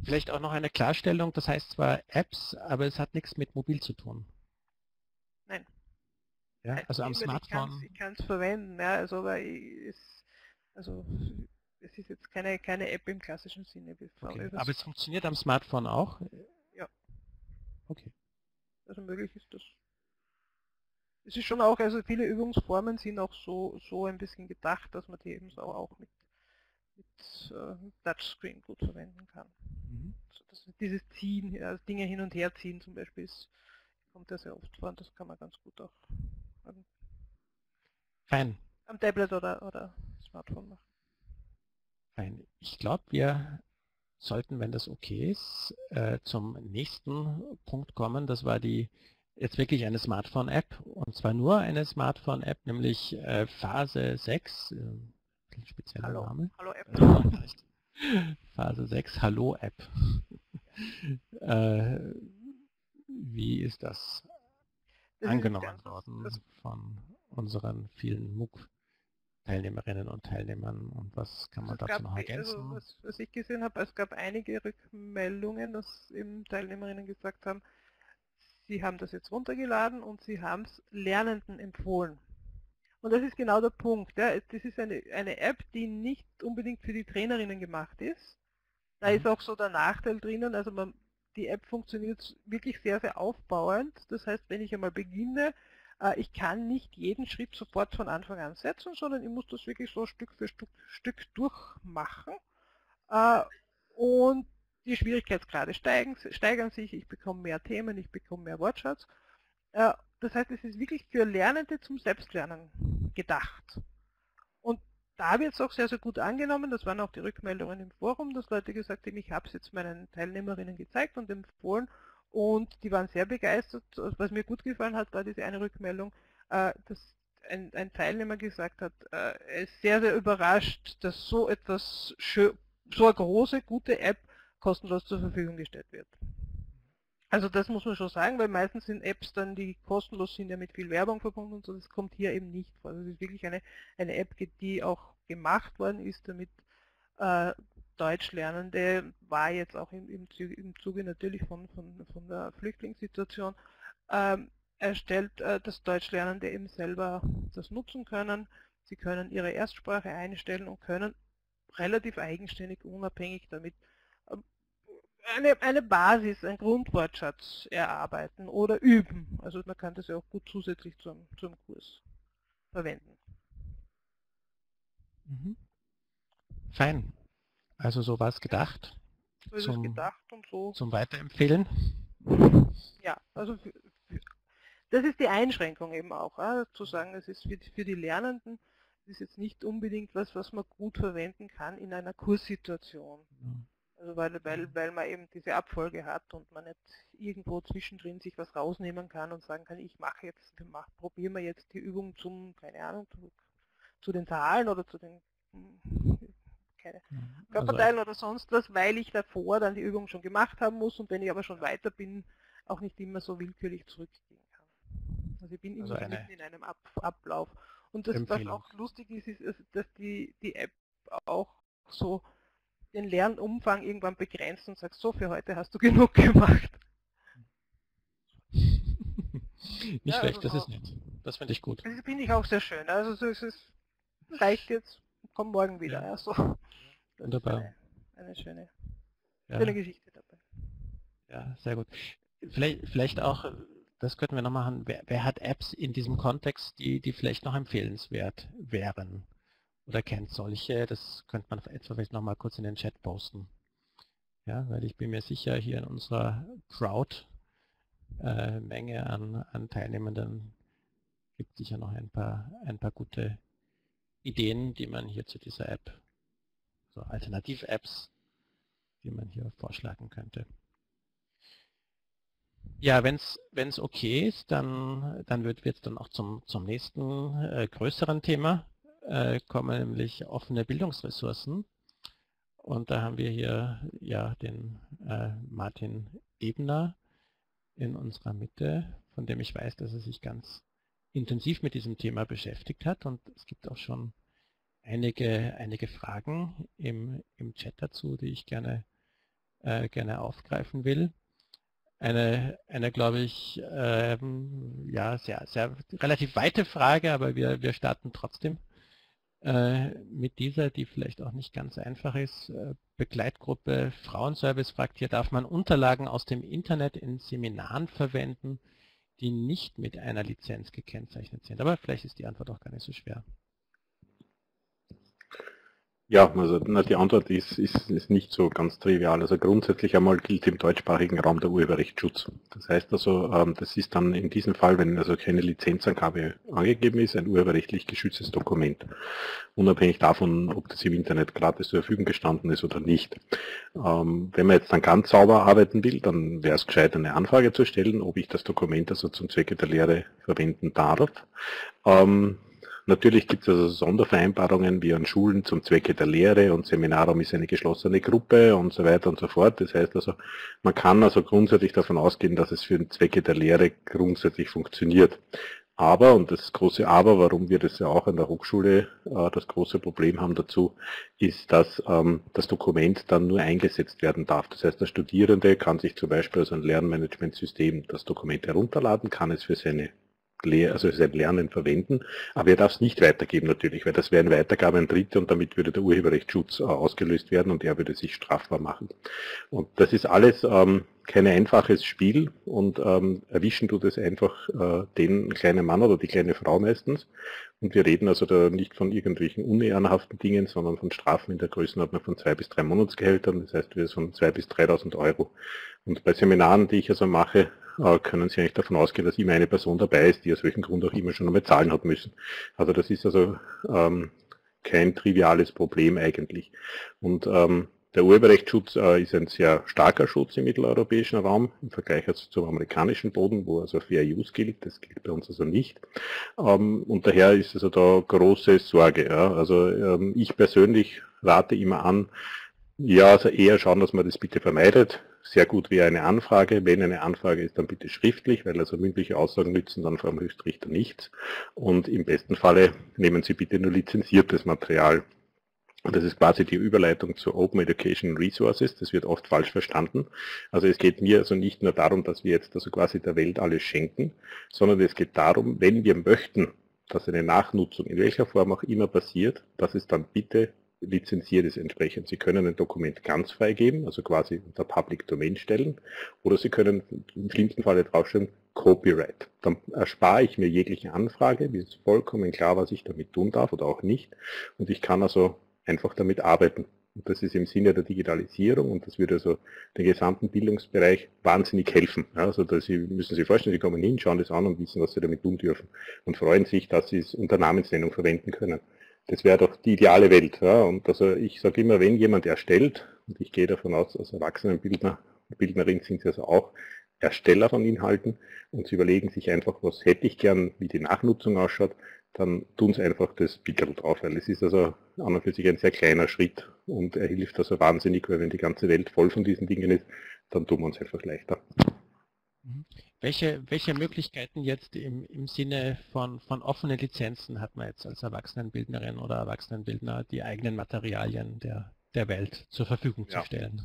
Vielleicht auch noch eine Klarstellung, das heißt zwar Apps, aber es hat nichts mit mobil zu tun. Nein. Ja, also am Smartphone. Ich kann es verwenden, ja, also aber ist, also es ist jetzt keine, keine App im klassischen Sinne. Okay. Aber es funktioniert am Smartphone auch? Ja. Okay. Also möglich ist das. Es ist schon auch, also viele Übungsformen sind auch so, so ein bisschen gedacht, dass man die eben so auch mit, mit äh, Touchscreen gut verwenden kann. Mhm. Also das, dieses Ziehen, also Dinge hin und her ziehen zum Beispiel, ist, kommt ja sehr oft vor und das kann man ganz gut auch am, Fein. am Tablet oder, oder Smartphone machen. Fein. Ich glaube, wir sollten, wenn das okay ist, äh, zum nächsten Punkt kommen. Das war die jetzt wirklich eine Smartphone-App, und zwar nur eine Smartphone-App, nämlich äh, Phase sechs, äh, ein spezieller Hallo. Name. Hallo App. Phase sechs, Hallo App. äh, wie ist das, das angenommen ist worden das von unseren vielen M O O C-Teilnehmerinnen und Teilnehmern, und was kann man also dazu noch ergänzen? Also was, was ich gesehen habe, es gab einige Rückmeldungen, dass eben Teilnehmerinnen gesagt haben, sie haben das jetzt runtergeladen und sie haben es Lernenden empfohlen. Und das ist genau der Punkt. Ja. Das ist eine, eine App, die nicht unbedingt für die Trainerinnen gemacht ist. Da mhm. ist auch so der Nachteil drinnen. Also man, die App funktioniert wirklich sehr, sehr aufbauend. Das heißt, wenn ich einmal beginne, äh, ich kann nicht jeden Schritt sofort von Anfang an setzen, sondern ich muss das wirklich so Stück für Stück, Stück durchmachen. Äh, und Die Schwierigkeitsgrade steigen, steigern sich, ich bekomme mehr Themen, ich bekomme mehr Wortschatz. Das heißt, es ist wirklich für Lernende zum Selbstlernen gedacht. Und da wird es auch sehr, sehr gut angenommen. Das waren auch die Rückmeldungen im Forum, dass Leute gesagt haben, ich habe es jetzt meinen Teilnehmerinnen gezeigt und empfohlen. Und die waren sehr begeistert. Was mir gut gefallen hat, war diese eine Rückmeldung, dass ein, ein Teilnehmer gesagt hat, er ist sehr, sehr überrascht, dass so etwas, schön, so eine große, gute App kostenlos zur Verfügung gestellt wird. Also das muss man schon sagen, weil meistens sind Apps dann, die kostenlos sind, ja mit viel Werbung verbunden und so, das kommt hier eben nicht vor. Also es ist wirklich eine, eine App, die auch gemacht worden ist, damit äh, Deutschlernende, war jetzt auch im, im, Zuge, im Zuge natürlich von, von, von der Flüchtlingssituation ähm, erstellt, äh, dass Deutschlernende eben selber das nutzen können. Sie können ihre Erstsprache einstellen und können relativ eigenständig, unabhängig damit Eine, eine Basis, einen Grundwortschatz erarbeiten oder üben. Also man kann das ja auch gut zusätzlich zum, zum Kurs verwenden. Mhm. Fein. Also so war es gedacht. So ist es gedacht und so. Zum Weiterempfehlen. Ja, also für, für, das ist die Einschränkung eben auch, äh, zu sagen, das ist für, für die Lernenden, das ist jetzt nicht unbedingt was, was man gut verwenden kann in einer Kurssituation. Mhm. Also weil, weil, weil man eben diese Abfolge hat und man nicht irgendwo zwischendrin sich was rausnehmen kann und sagen kann, ich mache jetzt, mach, probieren wir jetzt die Übung zum, keine Ahnung, zu, zu den Zahlen oder zu den keine, Körperteilen also, oder sonst was, weil ich davor dann die Übung schon gemacht haben muss und wenn ich aber schon weiter bin, auch nicht immer so willkürlich zurückgehen kann. Also ich bin also immer mitten in einem Ab Ablauf. Und das, was auch lustig ist, ist, ist dass die, die App auch so den Lernumfang irgendwann begrenzt und sagst, so für heute hast du genug gemacht. Nicht ja, schlecht, also das auch, ist nett. Das finde ich gut. Das finde ich auch sehr schön. Also so ist es, reicht jetzt, komm morgen wieder. Ja. Also, das wunderbar. Ist eine, eine schöne, ja. schöne Geschichte dabei. Ja, sehr gut. Vielleicht, vielleicht auch, das könnten wir noch machen, wer, wer hat Apps in diesem Kontext, die, die vielleicht noch empfehlenswert wären? Oder kennt solche, das könnte man etwa vielleicht nochmal kurz in den Chat posten. Ja, weil ich bin mir sicher, hier in unserer Crowd-Menge äh, an, an Teilnehmenden gibt es sicher noch ein paar, ein paar gute Ideen, die man hier zu dieser App, so Alternativ-Apps, die man hier vorschlagen könnte. Ja, wenn es okay ist, dann, dann wird es dann auch zum, zum nächsten äh, größeren Thema kommen, nämlich offene Bildungsressourcen. Und da haben wir hier ja den äh, Martin Ebner in unserer Mitte, von dem ich weiß, dass er sich ganz intensiv mit diesem Thema beschäftigt hat. Und es gibt auch schon einige, einige Fragen im, im Chat dazu, die ich gerne, äh, gerne aufgreifen will. Eine, eine glaube ich, ähm, ja, sehr, sehr relativ weite Frage, aber wir, wir starten trotzdem mit dieser, die vielleicht auch nicht ganz einfach ist. Begleitgruppe Frauenservice fragt hier, darf man Unterlagen aus dem Internet in Seminaren verwenden, die nicht mit einer Lizenz gekennzeichnet sind? Aber vielleicht ist die Antwort auch gar nicht so schwer. Ja, also die Antwort ist, ist, ist nicht so ganz trivial. Also grundsätzlich einmal gilt im deutschsprachigen Raum der Urheberrechtsschutz. Das heißt also, das ist dann in diesem Fall, wenn also keine Lizenzangabe angegeben ist, ein urheberrechtlich geschütztes Dokument. Unabhängig davon, ob das im Internet gratis zur Verfügung gestanden ist oder nicht. Wenn man jetzt dann ganz sauber arbeiten will, dann wäre es gescheit, eine Anfrage zu stellen, ob ich das Dokument also zum Zwecke der Lehre verwenden darf. Natürlich gibt es also Sondervereinbarungen wie an Schulen zum Zwecke der Lehre und Seminarraum ist eine geschlossene Gruppe und so weiter und so fort. Das heißt also, man kann also grundsätzlich davon ausgehen, dass es für den Zwecke der Lehre grundsätzlich funktioniert. Aber, und das große Aber, warum wir das ja auch an der Hochschule äh, das große Problem haben dazu, ist, dass ähm, das Dokument dann nur eingesetzt werden darf. Das heißt, der Studierende kann sich zum Beispiel aus einem Lernmanagementsystem das Dokument herunterladen, kann es für seine also sein Lernen verwenden, aber er darf es nicht weitergeben natürlich, weil das wäre eine Weitergabe an Dritte und damit würde der Urheberrechtsschutz ausgelöst werden und er würde sich strafbar machen. Und das ist alles ähm, kein einfaches Spiel und ähm, erwischen tut es einfach äh, den kleinen Mann oder die kleine Frau meistens. Und wir reden also da nicht von irgendwelchen unehrenhaften Dingen, sondern von Strafen in der Größenordnung von zwei bis drei Monatsgehältern, das heißt wir sind von zwei bis dreitausend Euro. Und bei Seminaren, die ich also mache, können Sie eigentlich davon ausgehen, dass immer eine Person dabei ist, die aus welchem Grund auch immer schon einmal zahlen hat müssen. Also das ist also ähm, kein triviales Problem eigentlich. Und ähm, der Urheberrechtsschutz äh, ist ein sehr starker Schutz im mitteleuropäischen Raum, im Vergleich also zum amerikanischen Boden, wo also Fair Use gilt, das gilt bei uns also nicht. Ähm, und daher ist also da große Sorge. Ja. Also ähm, ich persönlich rate immer an, ja, also eher schauen, dass man das bitte vermeidet. Sehr gut wäre eine Anfrage. Wenn eine Anfrage ist, dann bitte schriftlich, weil also mündliche Aussagen nützen dann vor dem Höchstrichter nichts. Und im besten Falle nehmen Sie bitte nur lizenziertes Material. Und das ist quasi die Überleitung zu Open Education Resources, das wird oft falsch verstanden. Also es geht mir also nicht nur darum, dass wir jetzt also quasi der Welt alles schenken, sondern es geht darum, wenn wir möchten, dass eine Nachnutzung in welcher Form auch immer passiert, dass es dann bitte lizenziert ist entsprechend. Sie können ein Dokument ganz freigeben, also quasi unter Public Domain stellen, oder Sie können im schlimmsten Falle draufstellen Copyright. Dann erspare ich mir jegliche Anfrage, mir ist vollkommen klar, was ich damit tun darf oder auch nicht, und ich kann also einfach damit arbeiten. Und das ist im Sinne der Digitalisierung und das würde also den gesamten Bildungsbereich wahnsinnig helfen. Also da Sie, müssen Sie vorstellen, Sie kommen hin, schauen das an und wissen, was Sie damit tun dürfen und freuen sich, dass Sie es unter Namensnennung verwenden können. Das wäre doch die ideale Welt. Ja. Und also ich sage immer, wenn jemand erstellt, und ich gehe davon aus, als Erwachsenenbildner und Bildnerin sind Sie also auch Ersteller von Inhalten und Sie überlegen sich einfach, was hätte ich gern, wie die Nachnutzung ausschaut, dann tun Sie einfach das Pickerl drauf, weil es ist also an und für sich ein sehr kleiner Schritt und er hilft also wahnsinnig, weil wenn die ganze Welt voll von diesen Dingen ist, dann tun wir uns einfach leichter. Welche, welche Möglichkeiten jetzt im, im Sinne von, von offenen Lizenzen hat man jetzt als Erwachsenenbildnerin oder Erwachsenenbildner, die eigenen Materialien der, der Welt zur Verfügung zu stellen?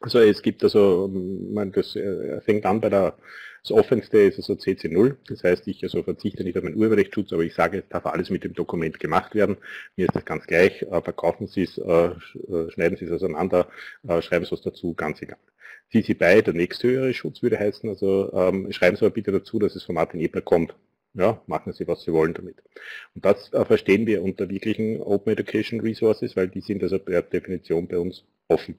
Also es gibt also, man das fängt an bei der, das offenste ist also C C null, das heißt ich also verzichte nicht auf meinen Urheberrechtsschutz, aber ich sage, es darf alles mit dem Dokument gemacht werden, mir ist das ganz gleich, verkaufen Sie es, schneiden Sie es auseinander, schreiben Sie was dazu, ganz egal. C C B Y, der nächsthöhere Schutz würde heißen, also ähm, schreiben Sie aber bitte dazu, dass es von Martin Ebner kommt. Ja, machen Sie, was Sie wollen damit. Und das äh, verstehen wir unter wirklichen Open Education Resources, weil die sind also per Definition bei uns offen.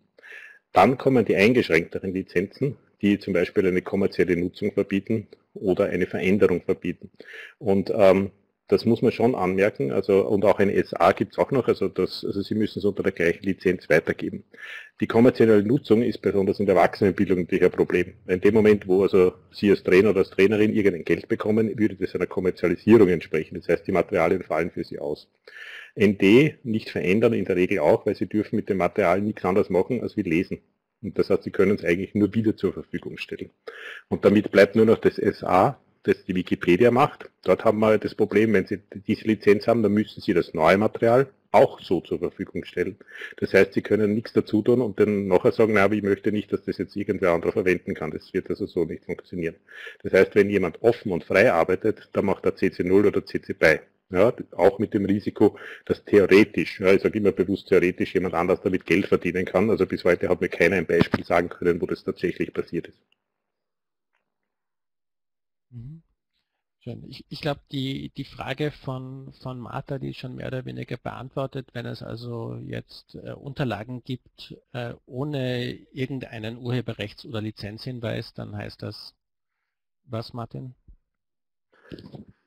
Dann kommen die eingeschränkteren Lizenzen, die zum Beispiel eine kommerzielle Nutzung verbieten oder eine Veränderung verbieten. Und ähm, das muss man schon anmerken, also und auch ein S A gibt es auch noch, also, das, also Sie müssen es unter der gleichen Lizenz weitergeben. Die kommerzielle Nutzung ist besonders in der Erwachsenenbildung natürlich ein Problem. In dem Moment, wo also Sie als Trainer oder als Trainerin irgendein Geld bekommen, würde das einer Kommerzialisierung entsprechen, das heißt die Materialien fallen für Sie aus. N D nicht verändern in der Regel auch, weil Sie dürfen mit dem Material nichts anderes machen als wir lesen. Und das heißt, Sie können es eigentlich nur wieder zur Verfügung stellen. Und damit bleibt nur noch das S A, das die Wikipedia macht. Dort haben wir das Problem, wenn Sie diese Lizenz haben, dann müssen Sie das neue Material auch so zur Verfügung stellen. Das heißt, Sie können nichts dazu tun und dann nachher sagen, na, aber ich möchte nicht, dass das jetzt irgendwer anderer verwenden kann. Das wird also so nicht funktionieren. Das heißt, wenn jemand offen und frei arbeitet, dann macht er C C null oder C C B Y. Ja, auch mit dem Risiko, dass theoretisch, ja, ich sage immer bewusst theoretisch, jemand anders damit Geld verdienen kann. Also bis heute hat mir keiner ein Beispiel sagen können, wo das tatsächlich passiert ist. Mhm. Schön. Ich, ich glaube, die, die Frage von, von Martha, die ist schon mehr oder weniger beantwortet, wenn es also jetzt äh, Unterlagen gibt äh, ohne irgendeinen Urheberrechts- oder Lizenzhinweis, dann heißt das was, Martin?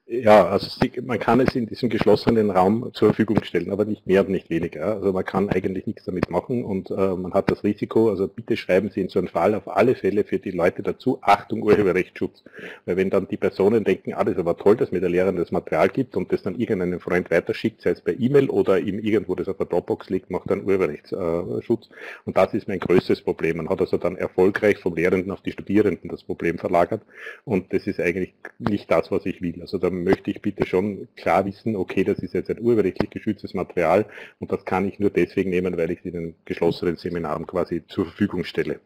Ja, also man kann es in diesem geschlossenen Raum zur Verfügung stellen, aber nicht mehr und nicht weniger. Also man kann eigentlich nichts damit machen und äh, man hat das Risiko, also bitte schreiben Sie in so einen Fall auf alle Fälle für die Leute dazu, Achtung Urheberrechtsschutz. Weil wenn dann die Personen denken, ah, das ist aber toll, dass mir der Lehrer das Material gibt und das dann irgendeinen Freund weiterschickt, sei es per E-Mail oder ihm irgendwo das auf der Dropbox liegt, macht dann Urheberrechtsschutz. Und das ist mein größtes Problem. Man hat also dann erfolgreich vom Lehrenden auf die Studierenden das Problem verlagert und das ist eigentlich nicht das, was ich will. Also da möchte ich bitte schon klar wissen, okay, das ist jetzt ein urheberrechtlich geschütztes Material und das kann ich nur deswegen nehmen, weil ich es in einem geschlossenen Seminar quasi zur Verfügung stelle.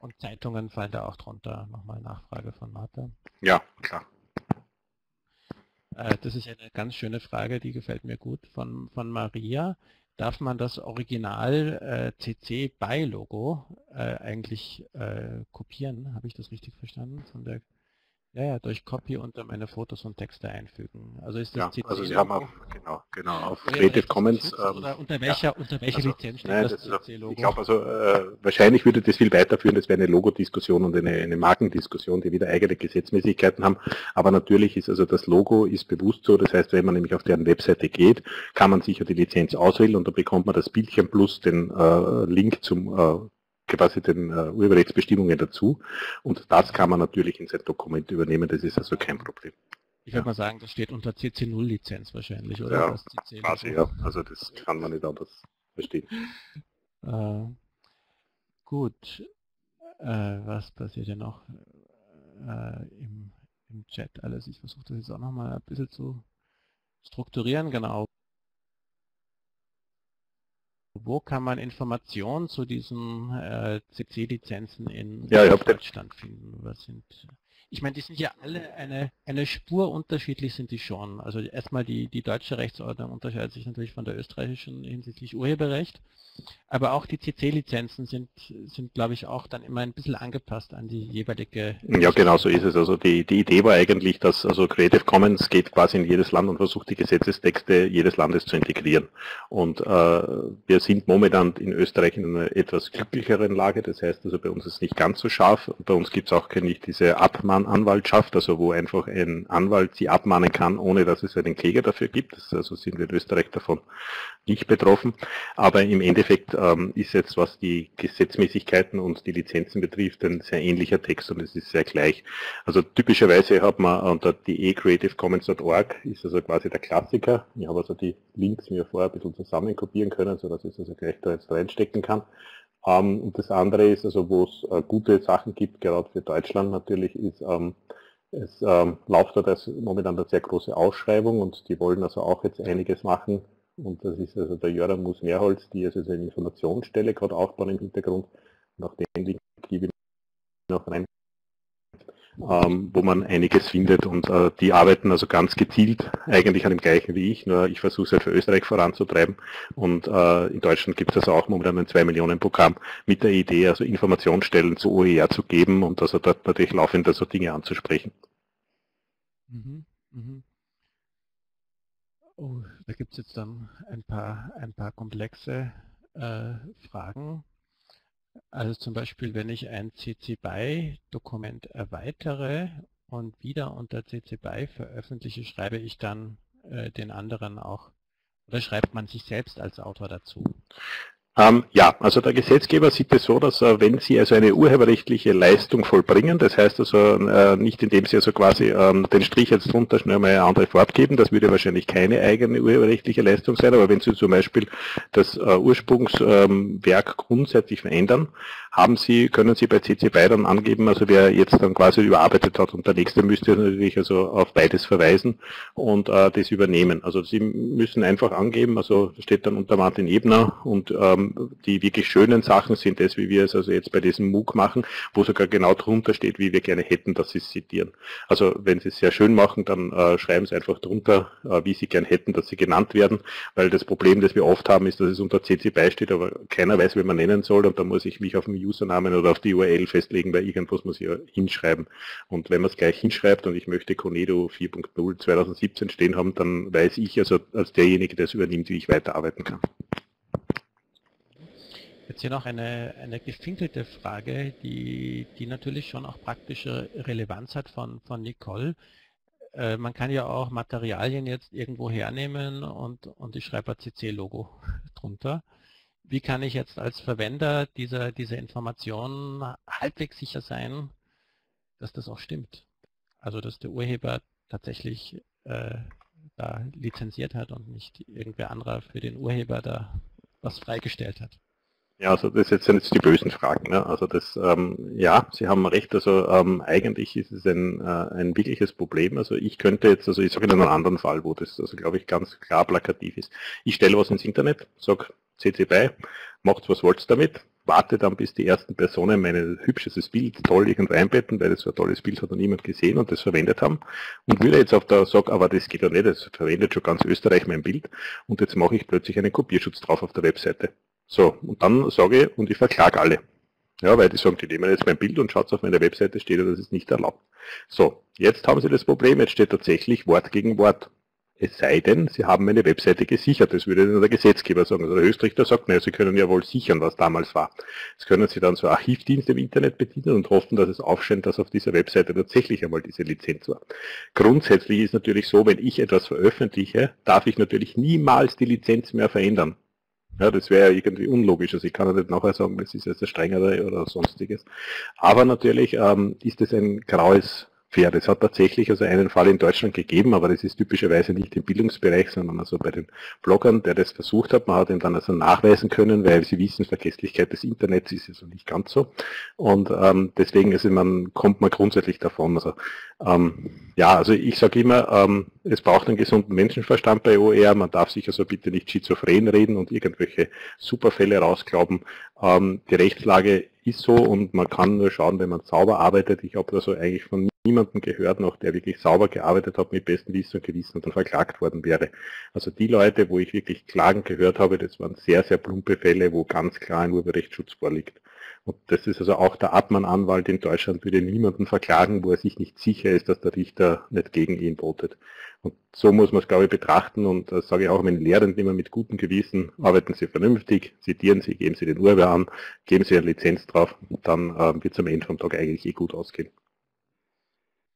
Und Zeitungen fallen da auch drunter. Nochmal Nachfrage von Martha. Ja, klar. Äh, das ist eine ganz schöne Frage, die gefällt mir gut, von, von Maria. Darf man das Original äh, C C B Y-Logo äh, eigentlich äh, kopieren? Habe ich das richtig verstanden? Von der, ja, ja, durch Copy unter meine Fotos und Texte einfügen. Also ist das ja, C C also Sie haben auf, genau, genau, auf Creative Commons. Ähm, oder unter welcher, ja, unter welcher also, Lizenz steht nein, das C C-Logo? Ich glaube, also äh, wahrscheinlich würde das viel weiterführen. Das wäre eine Logodiskussion und eine, eine Markendiskussion, die wieder eigene Gesetzmäßigkeiten haben. Aber natürlich ist also das Logo ist bewusst so. Das heißt, wenn man nämlich auf deren Webseite geht, kann man sicher die Lizenz auswählen und da bekommt man das Bildchen plus den äh, Link zum äh, quasi den äh, Urheberrechtsbestimmungen dazu, und das kann man natürlich in sein Dokument übernehmen, das ist also kein Problem. Ich würde ja. mal sagen, das steht unter C C null Lizenz wahrscheinlich, oder? Ja, das C C null quasi, ja. Also das kann man nicht anders verstehen. Äh, gut, äh, was passiert hier noch äh, im, im Chat alles? Ich versuche das jetzt auch nochmal ein bisschen zu strukturieren, genau. Wo kann man Informationen zu diesen äh, C C-Lizenzen in ja, Deutschland finden? Was sind, ich meine, die sind ja alle eine, eine Spur unterschiedlich sind die schon. Also erstmal die, die deutsche Rechtsordnung unterscheidet sich natürlich von der österreichischen hinsichtlich Urheberrecht. Aber auch die C C-Lizenzen sind, sind glaube ich, auch dann immer ein bisschen angepasst an die jeweilige... Ja, genau so ist es. Also die, die Idee war eigentlich, dass also Creative Commons geht quasi in jedes Land und versucht, die Gesetzestexte jedes Landes zu integrieren. Und äh, wir sind momentan in Österreich in einer etwas glücklicheren Lage. Das heißt, also bei uns ist es nicht ganz so scharf. Bei uns gibt es auch nicht diese Abmahnanwaltschaft, also wo einfach ein Anwalt sie abmahnen kann, ohne dass es einen Kläger dafür gibt. Das, also sind wir in Österreich davon nicht betroffen. Aber im Endeffekt ist jetzt, was die Gesetzmäßigkeiten und die Lizenzen betrifft, ein sehr ähnlicher Text und es ist sehr gleich. Also typischerweise hat man unter de creative commons punkt org ist also quasi der Klassiker. Ich habe also die Links mir vorher ein bisschen zusammen kopieren können, sodass ich es also gleich da jetzt reinstecken kann. Und das andere ist, also wo es gute Sachen gibt, gerade für Deutschland natürlich, ist... Es läuft da momentan eine sehr große Ausschreibung und die wollen also auch jetzt einiges machen. Und das ist also der Jöran Mus-Mehrholz, die also eine Informationsstelle gerade aufbauen im Hintergrund, nach dem Link gebe ich noch rein, ähm, wo man einiges findet. Und äh, die arbeiten also ganz gezielt, eigentlich an dem gleichen wie ich, nur ich versuche es halt für Österreich voranzutreiben. Und äh, in Deutschland gibt es also auch momentan ein zwei Millionen Programm mit der Idee, also Informationsstellen zu O E R zu geben und also dort natürlich laufend also Dinge anzusprechen. Mhm, mh. Oh, da gibt es jetzt dann ein paar, ein paar komplexe äh, Fragen. Also zum Beispiel, wenn ich ein C C B Y-Dokument erweitere und wieder unter C C B Y veröffentliche, schreibe ich dann äh, den anderen auch, oder schreibt man sich selbst als Autor dazu? Ja, also der Gesetzgeber sieht es so, dass wenn Sie also eine urheberrechtliche Leistung vollbringen, das heißt also nicht indem Sie also quasi den Strich jetzt drunter schnell mal eine andere Farbe geben, das würde wahrscheinlich keine eigene urheberrechtliche Leistung sein, aber wenn Sie zum Beispiel das Ursprungswerk grundsätzlich verändern, haben Sie, können Sie bei C C B Y dann angeben, also wer jetzt dann quasi überarbeitet hat, und der nächste müsste natürlich also auf beides verweisen und das übernehmen. Also Sie müssen einfach angeben, also steht dann unter Martin Ebner, und die wirklich schönen Sachen sind das, wie wir es also jetzt bei diesem MOOC machen, wo sogar genau drunter steht, wie wir gerne hätten, dass Sie es zitieren. Also wenn Sie es sehr schön machen, dann äh, schreiben Sie einfach drunter, äh, wie Sie gern hätten, dass Sie genannt werden, weil das Problem, das wir oft haben, ist, dass es unter C C B Y steht, aber keiner weiß, wie man nennen soll, und dann muss ich mich auf den Usernamen oder auf die U R L festlegen, weil irgendwas muss ich ja hinschreiben. Und wenn man es gleich hinschreibt und ich möchte CONEDU vier punkt null zwanzig siebzehn stehen haben, dann weiß ich also als derjenige, der es übernimmt, wie ich weiterarbeiten kann. Jetzt hier noch eine, eine gefinkelte Frage, die, die natürlich schon auch praktische Relevanz hat, von, von Nicole. Äh, man kann ja auch Materialien jetzt irgendwo hernehmen und, und ich schreibe ein C C-Logo drunter. Wie kann ich jetzt als Verwender dieser, dieser Informationen halbwegs sicher sein, dass das auch stimmt? Also dass der Urheber tatsächlich äh, da lizenziert hat und nicht irgendwer anderer für den Urheber da was freigestellt hat. Ja, also das sind jetzt die bösen Fragen. Ne? Also das, ähm, ja, Sie haben recht. Also ähm, eigentlich ist es ein, äh, ein wirkliches Problem. Also ich könnte jetzt, also ich sage in einem anderen Fall, wo das, also glaube ich, ganz klar plakativ ist. Ich stelle was ins Internet, sage C C B Y, macht was wollt's damit. warte dann, bis die ersten Personen mein hübsches Bild toll irgendwo einbetten, weil das so ein tolles Bild hat noch niemand gesehen und das verwendet haben. Und will jetzt auf der Sache, aber das geht ja nicht, das verwendet schon ganz Österreich mein Bild und jetzt mache ich plötzlich einen Kopierschutz drauf auf der Webseite. So, und dann sage ich, und ich verklage alle. Ja, weil die sagen, die nehmen jetzt mein Bild und schaut auf meiner Webseite, steht ja, das ist nicht erlaubt. So, jetzt haben sie das Problem, jetzt steht tatsächlich Wort gegen Wort. Es sei denn, sie haben meine Webseite gesichert. Das würde dann der Gesetzgeber sagen. Also der Höchstrichter sagt, naja, sie können ja wohl sichern, was damals war. Das können sie dann so Archivdienste im Internet bedienen und hoffen, dass es aufscheint, dass auf dieser Webseite tatsächlich einmal diese Lizenz war. Grundsätzlich ist natürlich so, wenn ich etwas veröffentliche, darf ich natürlich niemals die Lizenz mehr verändern. Ja, das wäre ja irgendwie unlogisch. Also ich kann ja nicht nachher sagen, das ist jetzt der strengere oder sonstiges. Aber natürlich ähm, ist es ein graues Pferd. Es hat tatsächlich also einen Fall in Deutschland gegeben, aber das ist typischerweise nicht im Bildungsbereich, sondern also bei den Bloggern, der das versucht hat. Man hat ihn dann also nachweisen können, weil sie wissen, Vergesslichkeit des Internets ist also nicht ganz so. Und ähm, deswegen also man, kommt man grundsätzlich davon. Also, ähm, ja, also ich sage immer, ähm, es braucht einen gesunden Menschenverstand bei O E R. Man darf sich also bitte nicht schizophren reden und irgendwelche Superfälle rausglauben. Ähm, die Rechtslage ist so und man kann nur schauen, wenn man sauber arbeitet. Ich habe da so eigentlich von niemanden gehört noch, der wirklich sauber gearbeitet hat, mit bestem Wissen und Gewissen und dann verklagt worden wäre. Also die Leute, wo ich wirklich Klagen gehört habe, das waren sehr, sehr plumpe Fälle, wo ganz klar ein Urheberrechtsschutz vorliegt. Und das ist also auch der Abmann-Anwalt in Deutschland würde niemanden verklagen, wo er sich nicht sicher ist, dass der Richter nicht gegen ihn votet. Und so muss man es, glaube ich, betrachten und das sage ich auch meinen Lehrenden immer mit gutem Gewissen, arbeiten Sie vernünftig, zitieren Sie, geben Sie den Urheber an, geben Sie eine Lizenz drauf und dann äh, wird es am Ende vom Tag eigentlich eh gut ausgehen.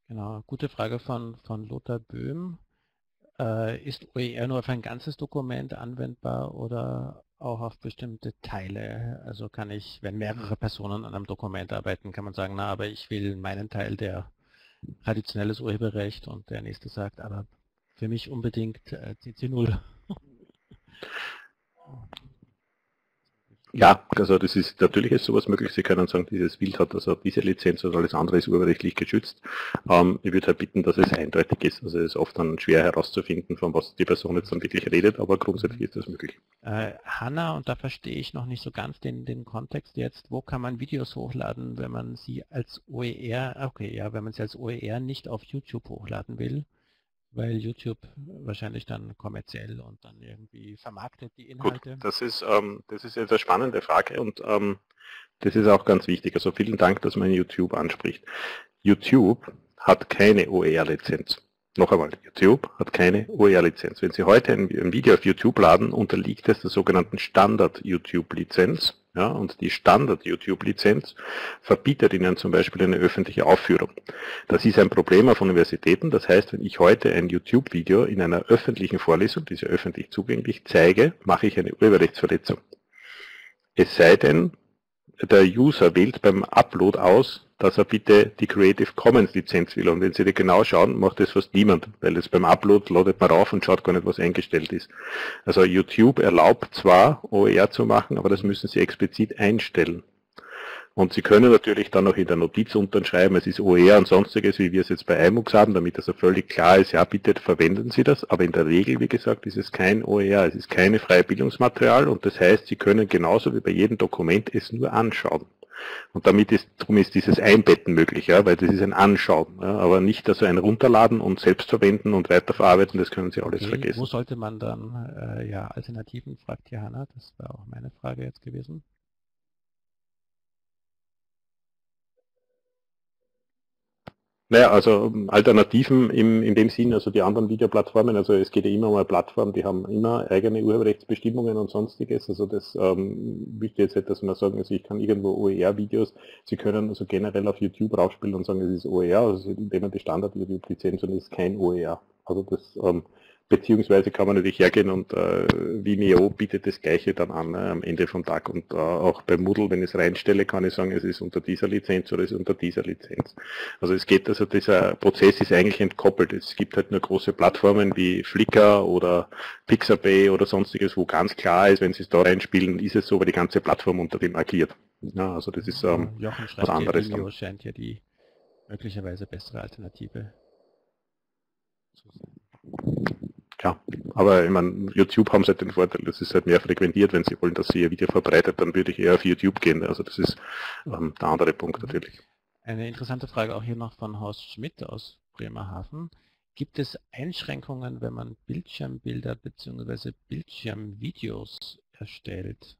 Genau, gute Frage von, von Lothar Böhm. Äh, ist O E R nur auf ein ganzes Dokument anwendbar oder auch auf bestimmte Teile? Also kann ich, wenn mehrere Personen an einem Dokument arbeiten, kann man sagen, na, aber ich will meinen Teil, der traditionelles Urheberrecht und der nächste sagt, aber für mich unbedingt äh, C C null. Ja, also das ist natürlich ist sowas möglich. Sie können sagen, dieses Bild hat also diese Lizenz und alles andere ist urheberrechtlich geschützt. Ähm, ich würde halt bitten, dass es eindeutig ist. Also es ist oft dann schwer herauszufinden, von was die Person jetzt dann wirklich redet, aber grundsätzlich ist das möglich. Äh, Hanna, und da verstehe ich noch nicht so ganz den, den Kontext jetzt, wo kann man Videos hochladen, wenn man sie als O E R, okay, ja, wenn man sie als O E R nicht auf YouTube hochladen will? Weil YouTube wahrscheinlich dann kommerziell und dann irgendwie vermarktet die Inhalte. Gut, das ist ähm, das ist jetzt eine spannende Frage und ähm, das ist auch ganz wichtig. Also vielen Dank, dass man YouTube anspricht. YouTube hat keine O E R-Lizenz. Noch einmal, YouTube hat keine O E R-Lizenz. Wenn Sie heute ein Video auf YouTube laden, unterliegt es der sogenannten Standard-YouTube-Lizenz. Ja, und die Standard-YouTube-Lizenz verbietet Ihnen zum Beispiel eine öffentliche Aufführung. Das ist ein Problem von Universitäten. Das heißt, wenn ich heute ein YouTube-Video in einer öffentlichen Vorlesung, die ist ja öffentlich zugänglich, zeige, mache ich eine Urheberrechtsverletzung. Es sei denn, der User wählt beim Upload aus, dass er bitte die Creative Commons Lizenz will. Und wenn Sie da genau schauen, macht das fast niemand, weil es beim Upload ladet man rauf und schaut gar nicht, was eingestellt ist. Also YouTube erlaubt zwar O E R zu machen, aber das müssen Sie explizit einstellen. Und Sie können natürlich dann noch in der Notiz unterschreiben, es ist O E R und sonstiges, wie wir es jetzt bei iMoox haben, damit das auch völlig klar ist, ja bitte verwenden Sie das, aber in der Regel, wie gesagt, ist es kein O E R, es ist keine freie Bildungsmaterial und das heißt, Sie können genauso wie bei jedem Dokument es nur anschauen. Und damit ist, darum ist dieses Einbetten möglich, ja, weil das ist ein Anschauen, ja, aber nicht also ein Runterladen und selbst verwenden und weiterverarbeiten, das können Sie alles okay, vergessen. Wo sollte man dann, äh, ja, Alternativen, fragt hier Hanna, das war auch meine Frage jetzt gewesen. Naja, also Alternativen im, in dem Sinn, also die anderen Videoplattformen, also es geht ja immer um eine Plattform, die haben immer eigene Urheberrechtsbestimmungen und sonstiges, also das ähm, möchte jetzt nicht, dass man sagen, also ich kann irgendwo O E R-Videos, Sie können also generell auf YouTube raufspielen und sagen, es ist O E R, also indem man die Standard-YouTube-Lizenz und es ist kein O E R, also das, ähm, beziehungsweise kann man natürlich hergehen und äh, Vimeo bietet das Gleiche dann an äh, am Ende vom Tag und äh, auch bei Moodle, wenn ich es reinstelle, kann ich sagen, es ist unter dieser Lizenz oder es ist unter dieser Lizenz. Also es geht, also dieser Prozess ist eigentlich entkoppelt. Es gibt halt nur große Plattformen wie Flickr oder Pixabay oder sonstiges, wo ganz klar ist, wenn Sie es da reinspielen, ist es so, weil die ganze Plattform unter dem agiert. Ja, also das ist ähm, Jochen schreibt, was anderes. Vimeo dann scheint ja die möglicherweise bessere Alternative zu sein. Klar, aber ich meine, YouTube haben halt den Vorteil, das ist halt mehr frequentiert, wenn sie wollen, dass sie ihr Video verbreitet, dann würde ich eher auf YouTube gehen. Also das ist ähm, der andere Punkt natürlich. Eine interessante Frage auch hier noch von Horst Schmidt aus Bremerhaven. Gibt es Einschränkungen, wenn man Bildschirmbilder bzw. Bildschirmvideos erstellt?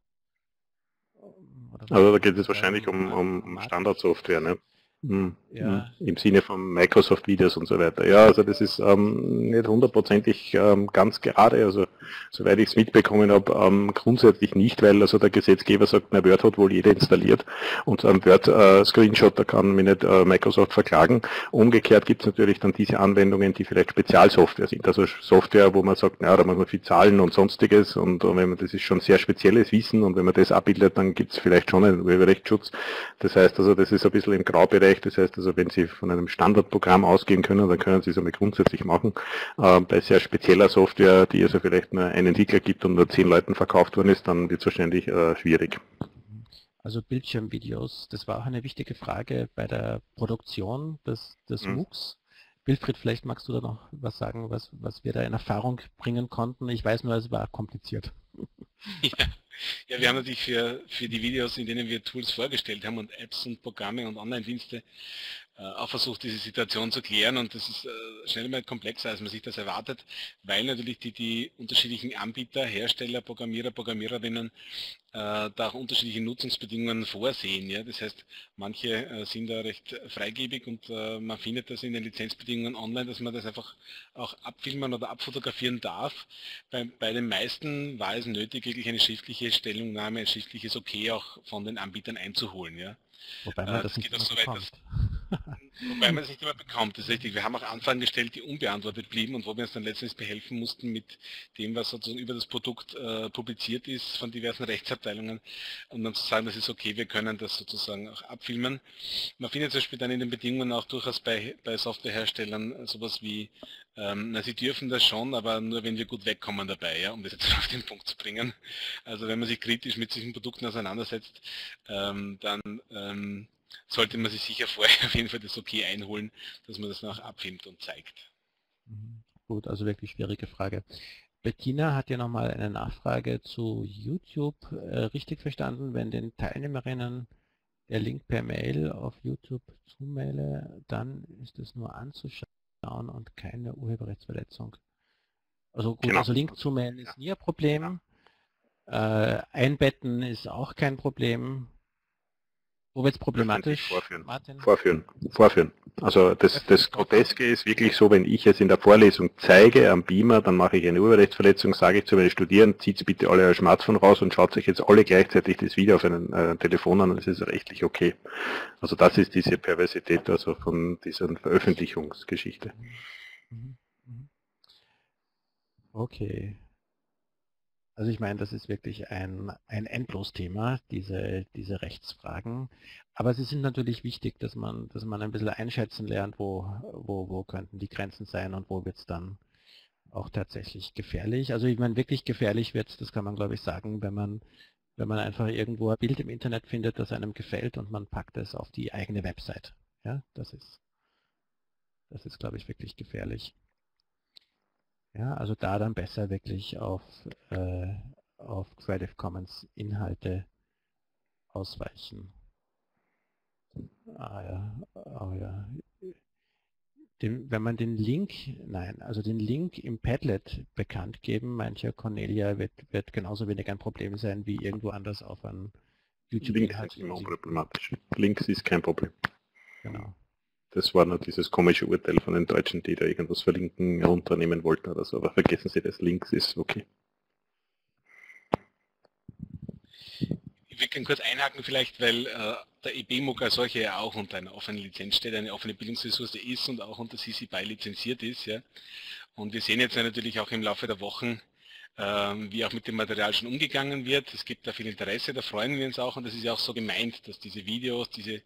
Oder also da geht es wahrscheinlich um, um Standardsoftware, ne? Mhm. Ja. Im Sinne von Microsoft Videos und so weiter. Ja, also das ist ähm, nicht hundertprozentig ähm, ganz gerade, also soweit ich es mitbekommen habe, ähm, grundsätzlich nicht, weil also der Gesetzgeber sagt, na, Word hat wohl jeder installiert und ein Word-Screenshot, äh, da kann mich nicht äh, Microsoft verklagen. Umgekehrt gibt es natürlich dann diese Anwendungen, die vielleicht Spezialsoftware sind, also Software, wo man sagt, naja, da muss man viel zahlen und sonstiges und, und wenn man, das ist schon sehr spezielles Wissen und wenn man das abbildet, dann gibt es vielleicht schon einen Urheberrechtsschutz. Das heißt also, das ist ein bisschen im Graubereich. Das heißt also, wenn Sie von einem Standardprogramm ausgehen können, dann können Sie es einmal grundsätzlich machen. Äh, bei sehr spezieller Software, die also vielleicht nur einen Entwickler gibt und nur zehn Leuten verkauft worden ist, dann wird es wahrscheinlich äh, schwierig. Also Bildschirmvideos, das war auch eine wichtige Frage bei der Produktion des, des mhm. MOOCs. Wilfried, vielleicht magst du da noch was sagen, was, was wir da in Erfahrung bringen konnten. Ich weiß nur, es war kompliziert. Ja. Ja, wir haben natürlich für, für die Videos, in denen wir Tools vorgestellt haben und Apps und Programme und Online-Dienste äh, auch versucht, diese Situation zu klären, und das ist äh, schnell mal komplexer, als man sich das erwartet, weil natürlich die, die unterschiedlichen Anbieter, Hersteller, Programmierer, Programmiererinnen äh, da auch unterschiedliche Nutzungsbedingungen vorsehen. Ja? Das heißt, manche äh, sind da recht freigebig und äh, man findet das in den Lizenzbedingungen online, dass man das einfach auch abfilmen oder abfotografieren darf. Bei, bei den meisten war es nötig, wirklich eine schriftliche Stellungnahme, ein schriftliches Okay auch von den Anbietern einzuholen. Ja. Wobei man das, das geht nicht so weit, dass, wobei man das nicht immer bekommt, das ist richtig. Wir haben auch Anfragen gestellt, die unbeantwortet blieben und wo wir uns dann letztendlich behelfen mussten mit dem, was sozusagen über das Produkt äh, publiziert ist von diversen Rechtsabteilungen, um dann zu sagen, das ist okay, wir können das sozusagen auch abfilmen. Man findet zum Beispiel dann in den Bedingungen auch durchaus bei, bei Softwareherstellern sowas wie, ähm, na, sie dürfen das schon, aber nur wenn wir gut wegkommen dabei, ja, um das jetzt auf den Punkt zu bringen. Also wenn man sich kritisch mit solchen Produkten auseinandersetzt, ähm, dann ähm, sollte man sich sicher vorher auf jeden Fall das Okay einholen, dass man das nachher abfilmt und zeigt. Gut, also wirklich schwierige Frage. Bettina hat ja nochmal eine Nachfrage zu YouTube. Äh, richtig verstanden, wenn den Teilnehmerinnen der Link per Mail auf YouTube zumaile, dann ist es nur anzuschauen und keine Urheberrechtsverletzung. Also gut, genau. Also Link zumailen ist nie ein Problem. Äh, einbetten ist auch kein Problem. Wo wird es problematisch? Vorführen. Martin? Vorführen. Vorführen. Also das, das Groteske ist wirklich so, wenn ich es in der Vorlesung zeige am Beamer, dann mache ich eine Urheberrechtsverletzung, sage ich zu meinen Studierenden, zieht bitte alle euer Smartphone raus und schaut sich jetzt alle gleichzeitig das Video auf einem äh, Telefon an, das ist rechtlich okay. Also das ist diese Perversität also von dieser Veröffentlichungsgeschichte. Okay. Also ich meine, das ist wirklich ein, ein Endlos-Thema, diese, diese Rechtsfragen. Aber sie sind natürlich wichtig, dass man, dass man ein bisschen einschätzen lernt, wo, wo, wo könnten die Grenzen sein und wo wird es dann auch tatsächlich gefährlich. Also ich meine, wirklich gefährlich wird es, das kann man glaube ich sagen, wenn man, wenn man einfach irgendwo ein Bild im Internet findet, das einem gefällt und man packt es auf die eigene Website. Ja, das ist, das ist glaube ich wirklich gefährlich. Ja, also da dann besser wirklich auf, äh, auf Creative Commons Inhalte ausweichen. Ah ja, oh ja. Den, wenn man den Link, nein, also den Link im Padlet bekannt geben, mancher Cornelia wird, wird genauso wenig ein Problem sein wie irgendwo anders auf einem YouTube-Inhalt. Links ist immer unproblematisch. Links ist kein Problem. Genau. Das war nur dieses komische Urteil von den Deutschen, die da irgendwas verlinken, runternehmen wollten oder so. Aber vergessen Sie, das Links ist okay. Wir können kurz einhaken vielleicht, weil äh, der E B-MOOC als solcher ja auch unter einer offenen Lizenz steht, eine offene Bildungsressource ist und auch unter C C B Y lizenziert ist. Ja. Und wir sehen jetzt ja natürlich auch im Laufe der Wochen, wie auch mit dem Material schon umgegangen wird. Es gibt da viel Interesse, da freuen wir uns auch, und das ist ja auch so gemeint, dass diese Videos, diese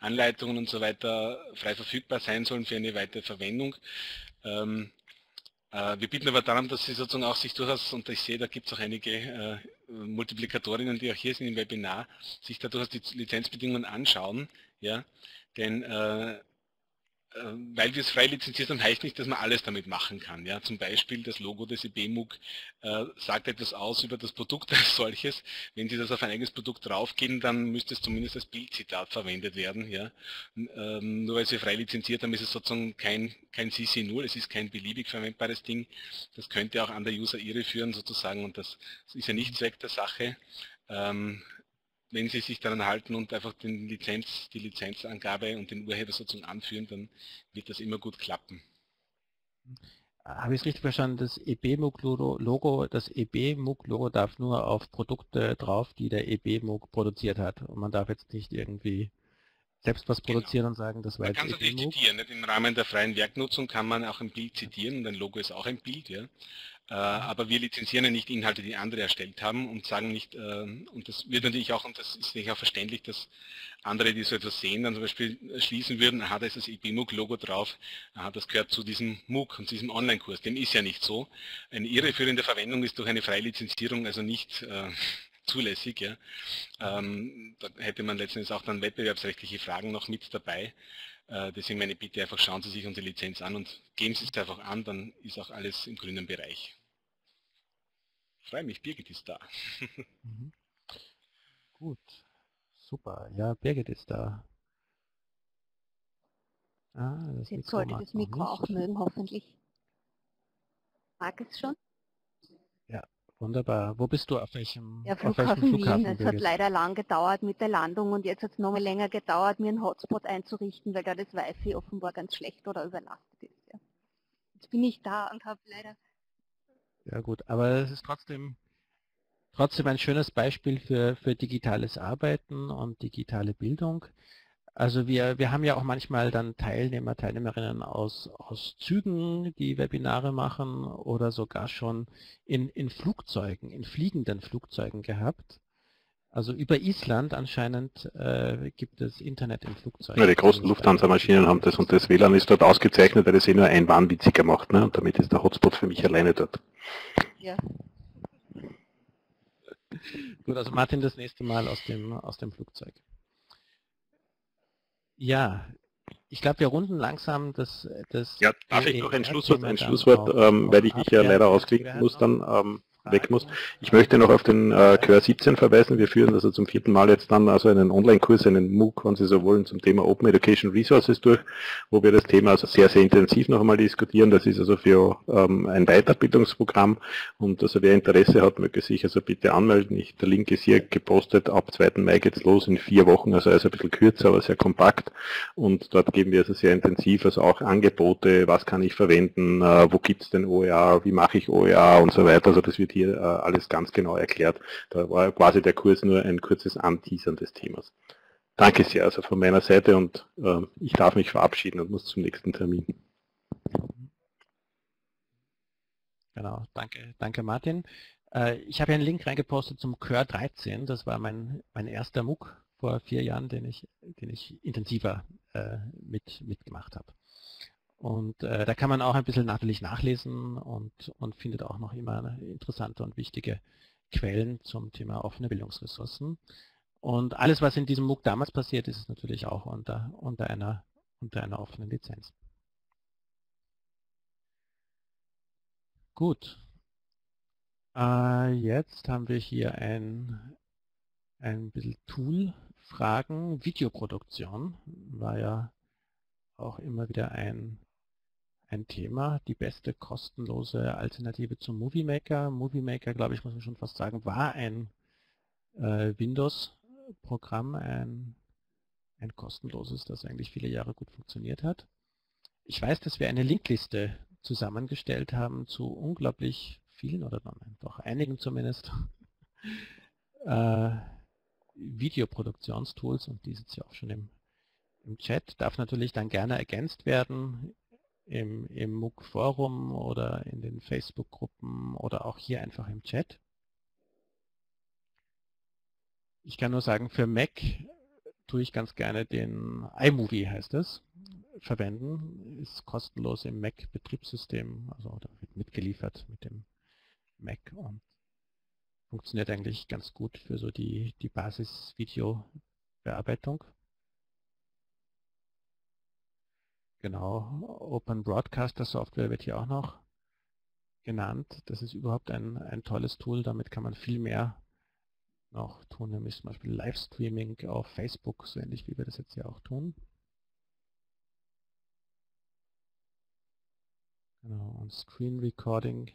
Anleitungen und so weiter frei verfügbar sein sollen für eine weitere Verwendung. Ähm, äh, wir bitten aber darum, dass Sie sozusagen auch sich durchaus, und ich sehe, da gibt es auch einige äh, Multiplikatorinnen, die auch hier sind im Webinar, sich da durchaus die Lizenzbedingungen anschauen, ja, denn äh, weil wir es frei lizenziert haben, heißt nicht, dass man alles damit machen kann. Ja? Zum Beispiel das Logo des E B-MOOC äh, sagt etwas aus über das Produkt als solches. Wenn Sie das auf ein eigenes Produkt draufgehen, dann müsste es zumindest als Bildzitat verwendet werden. Ja? Ähm, nur weil Sie frei lizenziert haben, ist es sozusagen kein, kein C C null, es ist kein beliebig verwendbares Ding. Das könnte auch an der User irreführen sozusagen und das ist ja nicht Zweck der Sache. Ähm, Wenn Sie sich daran halten und einfach den Lizenz, die Lizenzangabe und den Urheber sozusagen anführen, dann wird das immer gut klappen. Habe ich es richtig verstanden? Das E B-MOOC-Logo, das E B-MOOC-Logo darf nur auf Produkte drauf, die der E B-MOOC produziert hat. Und man darf jetzt nicht irgendwie selbst was produzieren genau. und sagen, das war man jetzt kann natürlich zitieren. Im Rahmen der freien Werknutzung kann man auch ein Bild zitieren und ein Logo ist auch ein Bild, ja. Aber wir lizenzieren ja nicht Inhalte, die andere erstellt haben und sagen nicht, und das wird natürlich auch, und das ist nicht auch verständlich, dass andere, die so etwas sehen, dann zum Beispiel schließen würden, aha, da ist das E B-MOOC-Logo drauf, aha, das gehört zu diesem MOOC und zu diesem Online-Kurs. Dem ist ja nicht so. Eine irreführende Verwendung ist durch eine freie Lizenzierung also nicht äh, zulässig. Ja. Ähm, da hätte man letztendlich auch dann wettbewerbsrechtliche Fragen noch mit dabei. Deswegen meine Bitte, einfach schauen Sie sich unsere Lizenz an und geben Sie es einfach an, dann ist auch alles im grünen Bereich. Ich freue mich, Birgit ist da. Mhm. Gut, super. Ja, Birgit ist da. Ah, das Jetzt sollte das Mikro auch mögen, hoffentlich. Mag es schon? Ja, wunderbar. Wo bist du? Auf welchem, ja, Flughafen, auf welchem Flughafen Wien? Es hat leider lang gedauert mit der Landung und jetzt hat es nochmal länger gedauert, mir einen Hotspot einzurichten, weil da das Wi-Fi offenbar ganz schlecht oder überlastet ist. Ja. Jetzt bin ich da und habe leider... Ja gut, aber es ist trotzdem, trotzdem ein schönes Beispiel für, für digitales Arbeiten und digitale Bildung. Also wir, wir haben ja auch manchmal dann Teilnehmer, Teilnehmerinnen aus, aus Zügen, die Webinare machen oder sogar schon in, in Flugzeugen, in fliegenden Flugzeugen gehabt. Also über Island anscheinend äh, gibt es Internet im Flugzeug. Ja, die großen Lufthansa-Maschinen haben das und das W LAN ist dort ausgezeichnet, weil es eh nur ein Wahnwitziger macht, ne? Und damit ist der Hotspot für mich alleine dort. Ja. Gut, also Martin das nächste Mal aus dem, aus dem Flugzeug. Ja, ich glaube, wir runden langsam das... das ja, darf ich noch ein Schlusswort, ein Schlusswort ähm, weil ich dich ja leider ausklicken muss, dann... Ähm, weg muss. Ich möchte noch auf den äh, Q R siebzehn verweisen. Wir führen also zum vierten Mal jetzt dann also einen Online-Kurs, einen MOOC, wenn Sie so wollen, zum Thema Open Education Resources durch, wo wir das Thema also sehr, sehr intensiv noch einmal diskutieren. Das ist also für ähm, ein Weiterbildungsprogramm und also wer Interesse hat, möge sich also bitte anmelden. Ich, der Link ist hier gepostet. Ab zweiten Mai geht es los in vier Wochen, also also ein bisschen kürzer, aber sehr kompakt und dort geben wir also sehr intensiv also auch Angebote, was kann ich verwenden, äh, wo gibt es denn O E R, wie mache ich O E R und so weiter. Also das wird hier Hier, äh, alles ganz genau erklärt. Da war quasi der Kurs nur ein kurzes Anteasern des Themas. Danke sehr, also von meiner Seite und äh, ich darf mich verabschieden und muss zum nächsten Termin. Genau, danke, danke Martin. Äh, ich habe hier einen Link reingepostet zum Q R dreizehn, das war mein, mein erster MOOC vor vier Jahren, den ich, den ich intensiver äh, mit, mitgemacht habe. Und äh, da kann man auch ein bisschen natürlich nachlesen und, und findet auch noch immer interessante und wichtige Quellen zum Thema offene Bildungsressourcen. Und alles, was in diesem MOOC damals passiert ist, ist natürlich auch unter, unter, einer, unter einer offenen Lizenz. Gut. Äh, jetzt haben wir hier ein, ein bisschen Tool-Fragen. Videoproduktion war ja auch immer wieder ein... Ein Thema, die beste kostenlose Alternative zum Movie Maker. Movie Maker, glaube ich, muss man schon fast sagen, war ein äh, Windows-Programm, ein, ein kostenloses, das eigentlich viele Jahre gut funktioniert hat. Ich weiß, dass wir eine Linkliste zusammengestellt haben zu unglaublich vielen, oder nein, doch einigen zumindest, äh, Videoproduktionstools und die sitzt ja auch schon im, im Chat. Darf natürlich dann gerne ergänzt werden. Im, im MOOC-Forum oder in den Facebook-Gruppen oder auch hier einfach im Chat. Ich kann nur sagen, für Mac tue ich ganz gerne den iMovie, heißt es, verwenden. Ist kostenlos im Mac-Betriebssystem, also da wird mitgeliefert mit dem Mac und funktioniert eigentlich ganz gut für so die, die Basis-Video-Bearbeitung. Genau, Open Broadcaster Software wird hier auch noch genannt. Das ist überhaupt ein, ein tolles Tool, damit kann man viel mehr noch tun, nämlich zum Beispiel Livestreaming auf Facebook, so ähnlich wie wir das jetzt ja auch tun. Genau, und Screen Recording.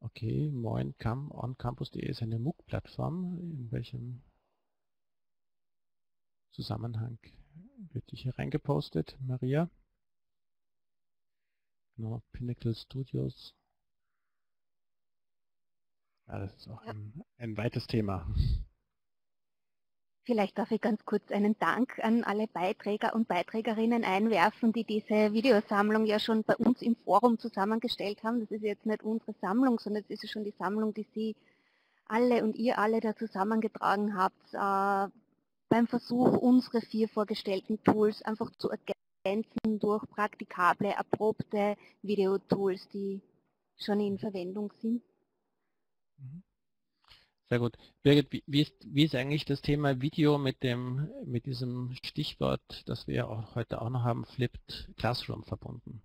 Okay, moin on campus punkt de ist eine MOOC-Plattform. In welchem Zusammenhang wird die hier reingepostet, Maria? Genau, Pinnacle Studios. Ja, das ist auch ein, ein weites Thema. Vielleicht darf ich ganz kurz einen Dank an alle Beiträger und Beiträgerinnen einwerfen, die diese Videosammlung ja schon bei uns im Forum zusammengestellt haben. Das ist jetzt nicht unsere Sammlung, sondern es ist schon die Sammlung, die Sie alle und ihr alle da zusammengetragen habt, äh, beim Versuch, unsere vier vorgestellten Tools einfach zu ergänzen durch praktikable, erprobte Videotools, die schon in Verwendung sind. Mhm. Sehr gut. Birgit, wie ist, wie ist eigentlich das Thema Video mit dem mit diesem Stichwort, das wir auch heute auch noch haben, Flipped Classroom verbunden?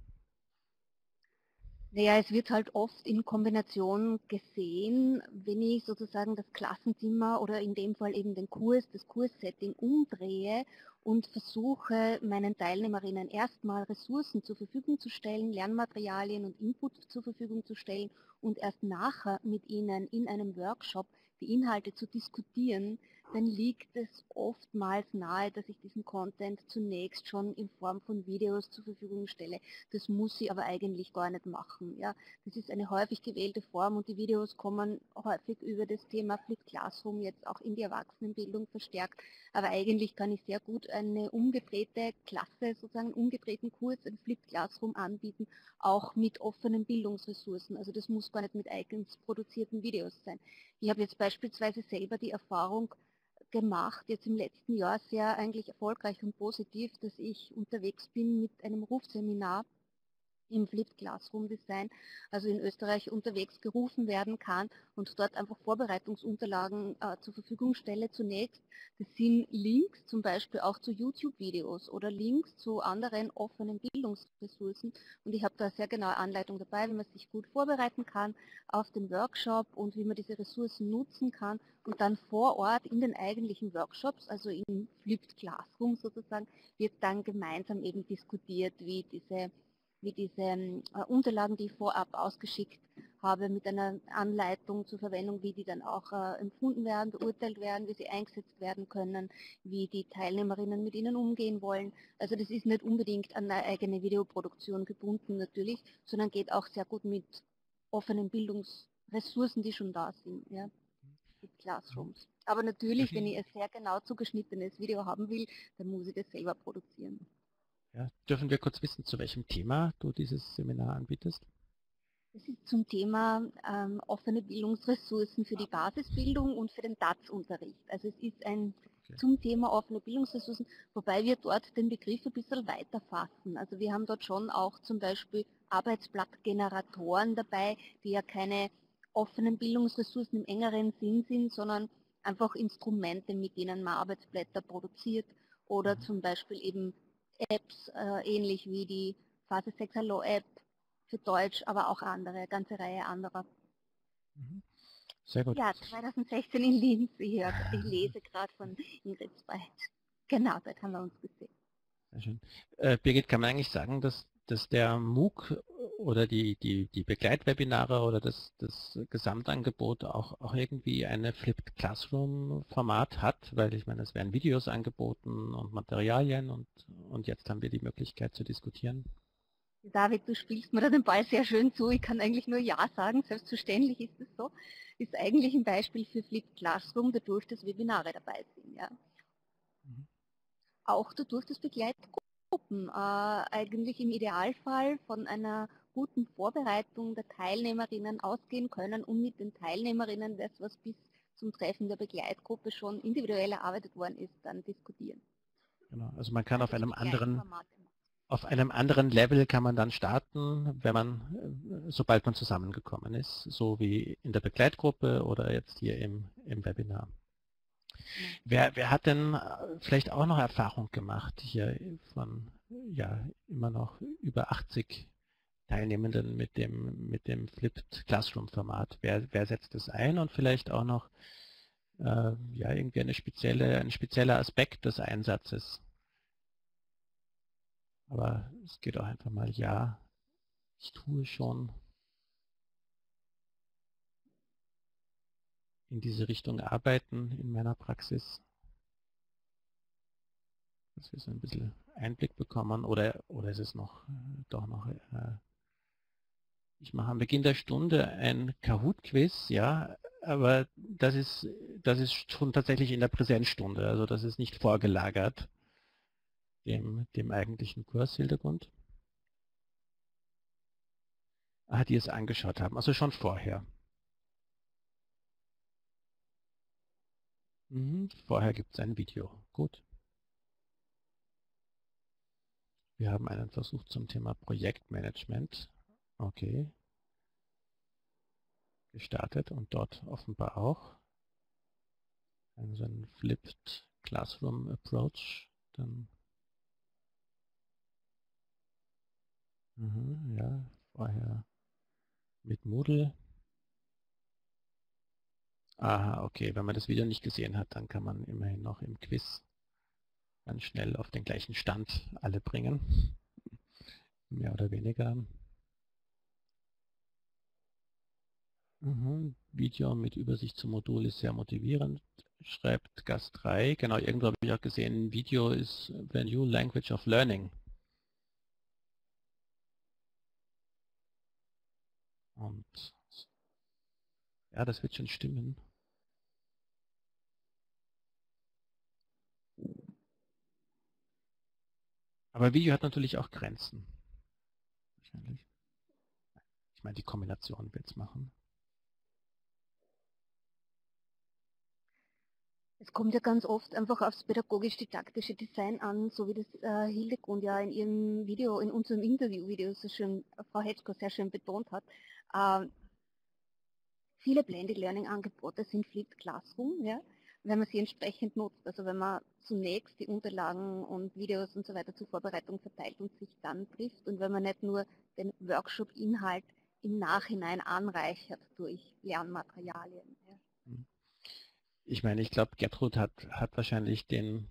Naja, es wird halt oft in Kombination gesehen, wenn ich sozusagen das Klassenzimmer oder in dem Fall eben den Kurs, das Kurssetting umdrehe und versuche, meinen Teilnehmerinnen erstmal Ressourcen zur Verfügung zu stellen, Lernmaterialien und Input zur Verfügung zu stellen und erst nachher mit ihnen in einem Workshop die Inhalte zu diskutieren, dann liegt es oftmals nahe, dass ich diesen Content zunächst schon in Form von Videos zur Verfügung stelle. Das muss ich aber eigentlich gar nicht machen. Ja. Das ist eine häufig gewählte Form und die Videos kommen häufig über das Thema Flipped Classroom jetzt auch in die Erwachsenenbildung verstärkt. Aber eigentlich kann ich sehr gut eine umgedrehte Klasse, sozusagen einen umgedrehten Kurs, ein Flipped Classroom anbieten, auch mit offenen Bildungsressourcen. Also das muss gar nicht mit eigens produzierten Videos sein. Ich habe jetzt beispielsweise selber die Erfahrung gemacht, jetzt im letzten Jahr sehr eigentlich erfolgreich und positiv, dass ich unterwegs bin mit einem Rufseminar im Flipped Classroom Design, also in Österreich unterwegs gerufen werden kann und dort einfach Vorbereitungsunterlagen äh, zur Verfügung stelle zunächst. Das sind Links zum Beispiel auch zu YouTube-Videos oder Links zu anderen offenen Bildungsressourcen und ich habe da sehr genaue Anleitung dabei, wie man sich gut vorbereiten kann auf den Workshop und wie man diese Ressourcen nutzen kann und dann vor Ort in den eigentlichen Workshops, also im Flipped Classroom sozusagen, wird dann gemeinsam eben diskutiert, wie diese wie diese äh, Unterlagen, die ich vorab ausgeschickt habe, mit einer Anleitung zur Verwendung, wie die dann auch äh, empfunden werden, beurteilt werden, wie sie eingesetzt werden können, wie die Teilnehmerinnen mit ihnen umgehen wollen. Also das ist nicht unbedingt an eine eigene Videoproduktion gebunden natürlich, sondern geht auch sehr gut mit offenen Bildungsressourcen, die schon da sind, ja, mit Classrooms. Aber natürlich, wenn ich ein sehr genau zugeschnittenes Video haben will, dann muss ich das selber produzieren. Ja, dürfen wir kurz wissen, zu welchem Thema du dieses Seminar anbietest? Das ist zum Thema ähm, offene Bildungsressourcen für die Basisbildung und für den T A Z-Unterricht. Also es ist ein okay. zum Thema offene Bildungsressourcen, wobei wir dort den Begriff ein bisschen weiter fassen. Also wir haben dort schon auch zum Beispiel Arbeitsblattgeneratoren dabei, die ja keine offenen Bildungsressourcen im engeren Sinn sind, sondern einfach Instrumente, mit denen man Arbeitsblätter produziert oder mhm. zum Beispiel eben Apps, äh, ähnlich wie die Phase sechs Hallo App für Deutsch, aber auch andere, ganze Reihe anderer. Mhm. Sehr gut. Ja, zwanzig sechzehn in Linz, ich, hör, ich lese gerade von Ingrid Speit. Genau, dort haben wir uns gesehen. Sehr schön. Äh, Birgit, kann man eigentlich sagen, dass, dass der MOOC oder die, die, die Begleitwebinare oder das, das Gesamtangebot auch, auch irgendwie eine Flipped Classroom-Format hat, weil ich meine, es werden Videos angeboten und Materialien und, und jetzt haben wir die Möglichkeit zu diskutieren. David, du spielst mir da den Ball sehr schön zu. Ich kann eigentlich nur Ja sagen, selbstverständlich ist es so. Ist eigentlich ein Beispiel für Flipped Classroom, dadurch, dass Webinare dabei sind. Ja. Mhm. Auch dadurch, dass Begleitgruppen äh, eigentlich im Idealfall von einer guten Vorbereitung der Teilnehmerinnen ausgehen können und mit den Teilnehmerinnen das, was bis zum Treffen der Begleitgruppe schon individuell erarbeitet worden ist, dann diskutieren. Genau, also man kann also auf einem anderen auf einem anderen Level kann man dann starten, wenn man, sobald man zusammengekommen ist, so wie in der Begleitgruppe oder jetzt hier im, im Webinar. Wer, wer hat denn vielleicht auch noch Erfahrung gemacht hier von ja immer noch über achtzig Teilnehmenden mit dem mit dem Flipped Classroom Format? Wer, wer setzt das ein und vielleicht auch noch äh, ja irgendwie eine spezielle ein spezieller Aspekt des Einsatzes? Aber es geht auch einfach mal, ja, ich tue schon in diese Richtung arbeiten in meiner Praxis, dass wir so ein bisschen Einblick bekommen, oder oder ist es noch doch noch äh, ich mache am Beginn der Stunde ein Kahoot-Quiz, ja, aber das ist das ist schon tatsächlich in der Präsenzstunde, also das ist nicht vorgelagert dem dem eigentlichen Kurs. Hildegund, ah, die es angeschaut haben, also schon vorher. Vorher gibt es ein Video. Gut. Wir haben einen Versuch zum Thema Projektmanagement. Okay. Gestartet und dort offenbar auch. Also ein Flipped Classroom Approach. Dann mhm, ja, vorher mit Moodle. Aha, okay, wenn man das Video nicht gesehen hat, dann kann man immerhin noch im Quiz ganz schnell auf den gleichen Stand alle bringen. Mehr oder weniger. Mhm. Video mit Übersicht zum Modul ist sehr motivierend, schreibt Gast drei. Genau, irgendwo habe ich auch gesehen, Video ist the new language of learning. Und ja, das wird schon stimmen. Aber Video hat natürlich auch Grenzen. Wahrscheinlich. Ich meine, die Kombination wird es machen. Es kommt ja ganz oft einfach aufs pädagogisch-didaktische Design an, so wie das äh, Hildegund ja in ihrem Video, in unserem Interviewvideo so schön, Frau Hetschko sehr schön betont hat. Äh, Viele Blended Learning Angebote sind Flipped Classroom, ja, wenn man sie entsprechend nutzt. Also wenn man zunächst die Unterlagen und Videos und so weiter zur Vorbereitung verteilt und sich dann trifft und wenn man nicht nur den Workshop-Inhalt im Nachhinein anreichert durch Lernmaterialien. Ja. Ich meine, ich glaube, Gertrud hat, hat wahrscheinlich den,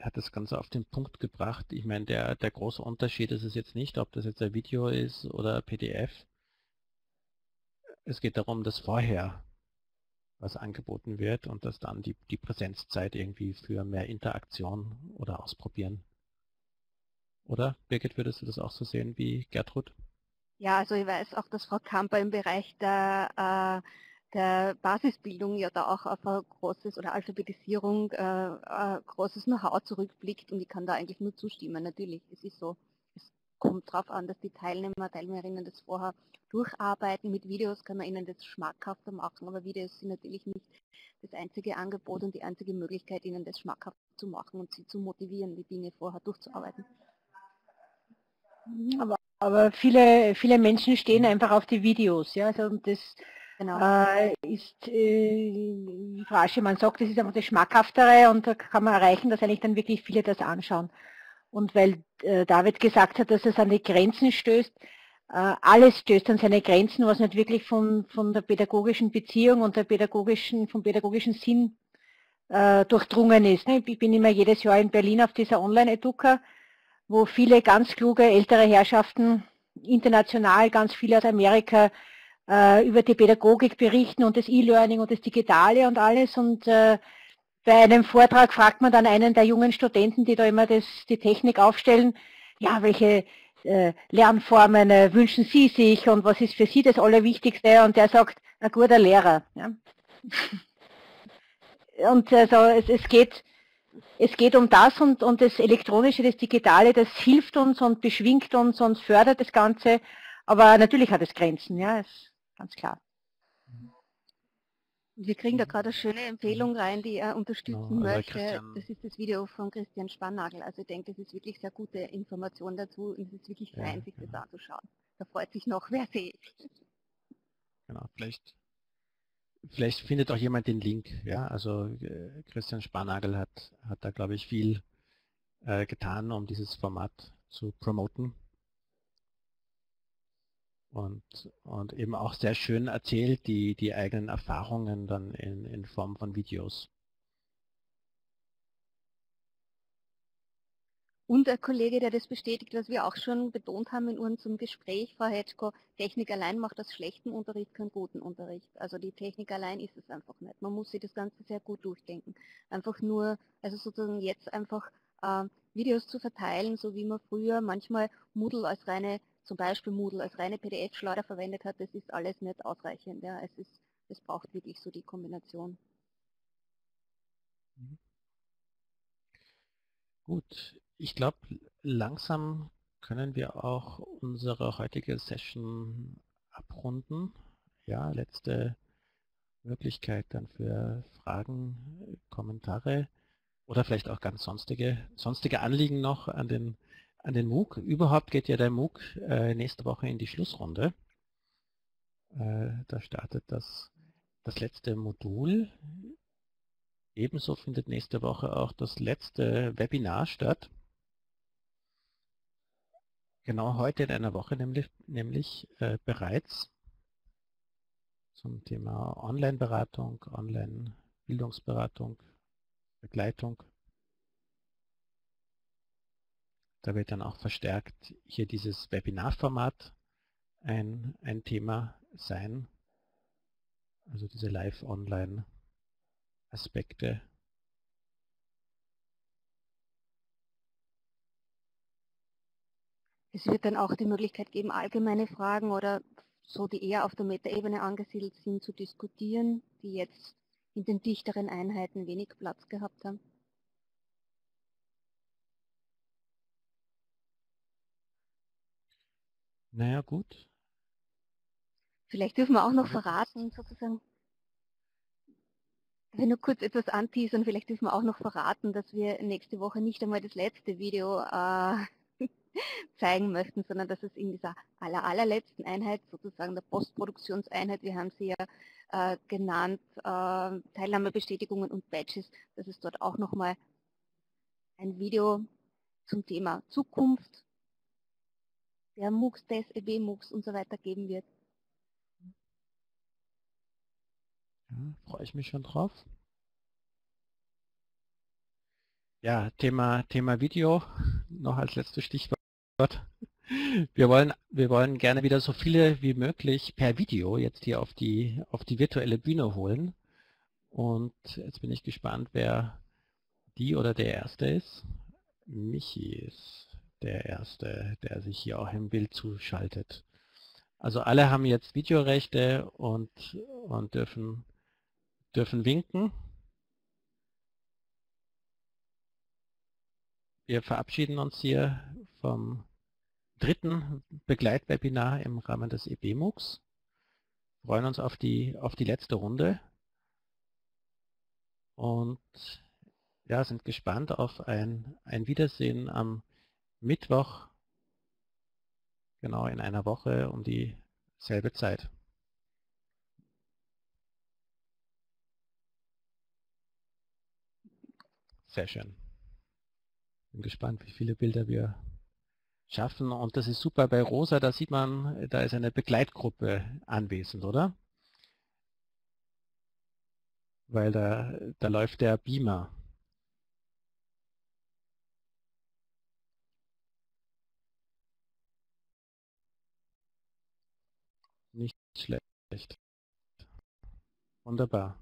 hat das Ganze auf den Punkt gebracht. Ich meine, der, der große Unterschied ist es jetzt nicht, ob das jetzt ein Video ist oder ein P D F. Es geht darum, dass vorher was angeboten wird und dass dann die, die Präsenzzeit irgendwie für mehr Interaktion oder Ausprobieren. Oder, Birgit, würdest du das auch so sehen wie Gertrud? Ja, also ich weiß auch, dass Frau Kamper im Bereich der, äh, der Basisbildung ja da auch auf ein großes oder Alphabetisierung äh, ein großes Know-how zurückblickt und ich kann da eigentlich nur zustimmen, natürlich, es ist so. Kommt darauf an, dass die Teilnehmer, Teilnehmerinnen das vorher durcharbeiten. Mit Videos kann man ihnen das schmackhafter machen, aber Videos sind natürlich nicht das einzige Angebot und die einzige Möglichkeit, ihnen das schmackhaft zu machen und sie zu motivieren, die Dinge vorher durchzuarbeiten. Aber, aber viele, viele Menschen stehen einfach auf die Videos, ja, also das genau. äh, ist, äh, Frau Aschemann sagt, das ist einfach das Schmackhaftere und da kann man erreichen, dass eigentlich dann wirklich viele das anschauen. Und weil äh, David gesagt hat, dass es an die Grenzen stößt, äh, alles stößt an seine Grenzen, was nicht wirklich von, von der pädagogischen Beziehung und der pädagogischen, vom pädagogischen Sinn äh, durchdrungen ist. Ich bin immer jedes Jahr in Berlin auf dieser Online-Educa, wo viele ganz kluge ältere Herrschaften, international ganz viele aus Amerika, äh, über die Pädagogik berichten und das E-Learning und das Digitale und alles. Und äh, bei einem Vortrag fragt man dann einen der jungen Studenten, die da immer das, die Technik aufstellen, ja, welche äh, Lernformen äh, wünschen Sie sich und was ist für Sie das Allerwichtigste? Und der sagt, ein guter Lehrer. Ja. Und also es, es, geht, es geht um das und, und das Elektronische, das Digitale, das hilft uns und beschwingt uns und fördert das Ganze. Aber natürlich hat es Grenzen, ja, ist ganz klar. Wir kriegen da gerade eine schöne Empfehlung rein, die er unterstützen no, also möchte. Christian, das ist das Video von Christian Spannagel. Also ich denke, das ist wirklich sehr gute Information dazu und es ist wirklich fein, ja, sich das anzuschauen. Da freut sich noch, wer seht. Genau, vielleicht vielleicht findet auch jemand den Link. Ja, also äh, Christian Spannagel hat, hat da, glaube ich, viel äh, getan, um dieses Format zu promoten. Und, und eben auch sehr schön erzählt die, die eigenen Erfahrungen dann in, in Form von Videos. Und der Kollege, der das bestätigt, was wir auch schon betont haben in unserem Gespräch, Frau Hetschko, Technik allein macht aus schlechtem Unterricht keinen guten Unterricht. Also die Technik allein ist es einfach nicht. Man muss sich das Ganze sehr gut durchdenken. Einfach nur, also sozusagen jetzt einfach äh, Videos zu verteilen, so wie man früher manchmal Moodle als reine, zum Beispiel Moodle als reine P D F-Schleuder verwendet hat, das ist alles nicht ausreichend. Ja. Es ist, es braucht wirklich so die Kombination. Gut. Ich glaube, langsam können wir auch unsere heutige Session abrunden. Ja, letzte Möglichkeit dann für Fragen, Kommentare oder vielleicht auch ganz sonstige, sonstige Anliegen noch an den, an den MOOC. Überhaupt geht ja der MOOC äh, nächste Woche in die Schlussrunde. Äh, da startet das, das letzte Modul. Ebenso findet nächste Woche auch das letzte Webinar statt. Genau heute in einer Woche nämlich, nämlich äh, bereits zum Thema Online-Beratung, Online-Bildungsberatung, Begleitung. Da wird dann auch verstärkt hier dieses Webinarformat ein, ein Thema sein, also diese Live-Online-Aspekte. Es wird dann auch die Möglichkeit geben, allgemeine Fragen oder so, die eher auf der Metaebene angesiedelt sind, zu diskutieren, die jetzt in den dichteren Einheiten wenig Platz gehabt haben. Naja, gut. Vielleicht dürfen wir auch noch verraten, sozusagen, wenn wir nur kurz etwas anteasern, vielleicht dürfen wir auch noch verraten, dass wir nächste Woche nicht einmal das letzte Video äh, zeigen möchten, sondern dass es in dieser aller, allerletzten Einheit, sozusagen der Postproduktionseinheit, wir haben sie ja äh, genannt, äh, Teilnahmebestätigungen und Badges, dass es dort auch nochmal ein Video zum Thema Zukunft der MOOCs, des E B-MOOCs und so weiter geben wird. Ja, freue ich mich schon drauf. Ja, Thema, Thema Video, noch als letztes Stichwort. Wir wollen, wir wollen gerne wieder so viele wie möglich per Video jetzt hier auf die, auf die virtuelle Bühne holen. Und jetzt bin ich gespannt, wer die oder der Erste ist. Michi ist der Erste, der sich hier auch im Bild zuschaltet. Also alle haben jetzt Videorechte und, und dürfen, dürfen winken. Wir verabschieden uns hier vom dritten Begleitwebinar im Rahmen des E B-MOOCs. Freuen uns auf die, auf die letzte Runde. Und ja, sind gespannt auf ein, ein Wiedersehen am Mittwoch, genau in einer Woche um dieselbe Zeit. Sehr schön. Bin gespannt, wie viele Bilder wir schaffen. Und das ist super bei Rosa, da sieht man, da ist eine Begleitgruppe anwesend, oder? Weil da, da läuft der Beamer. Nicht schlecht. Wunderbar.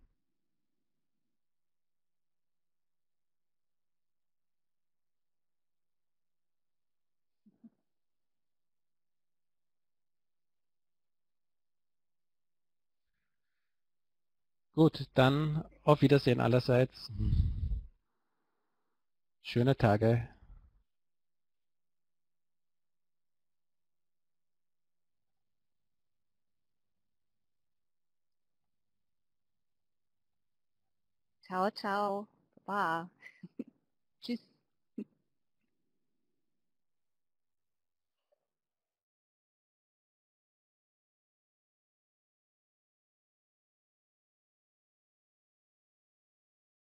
Gut, dann auf Wiedersehen allerseits. Schöne Tage. Ciao, ciao. Baba.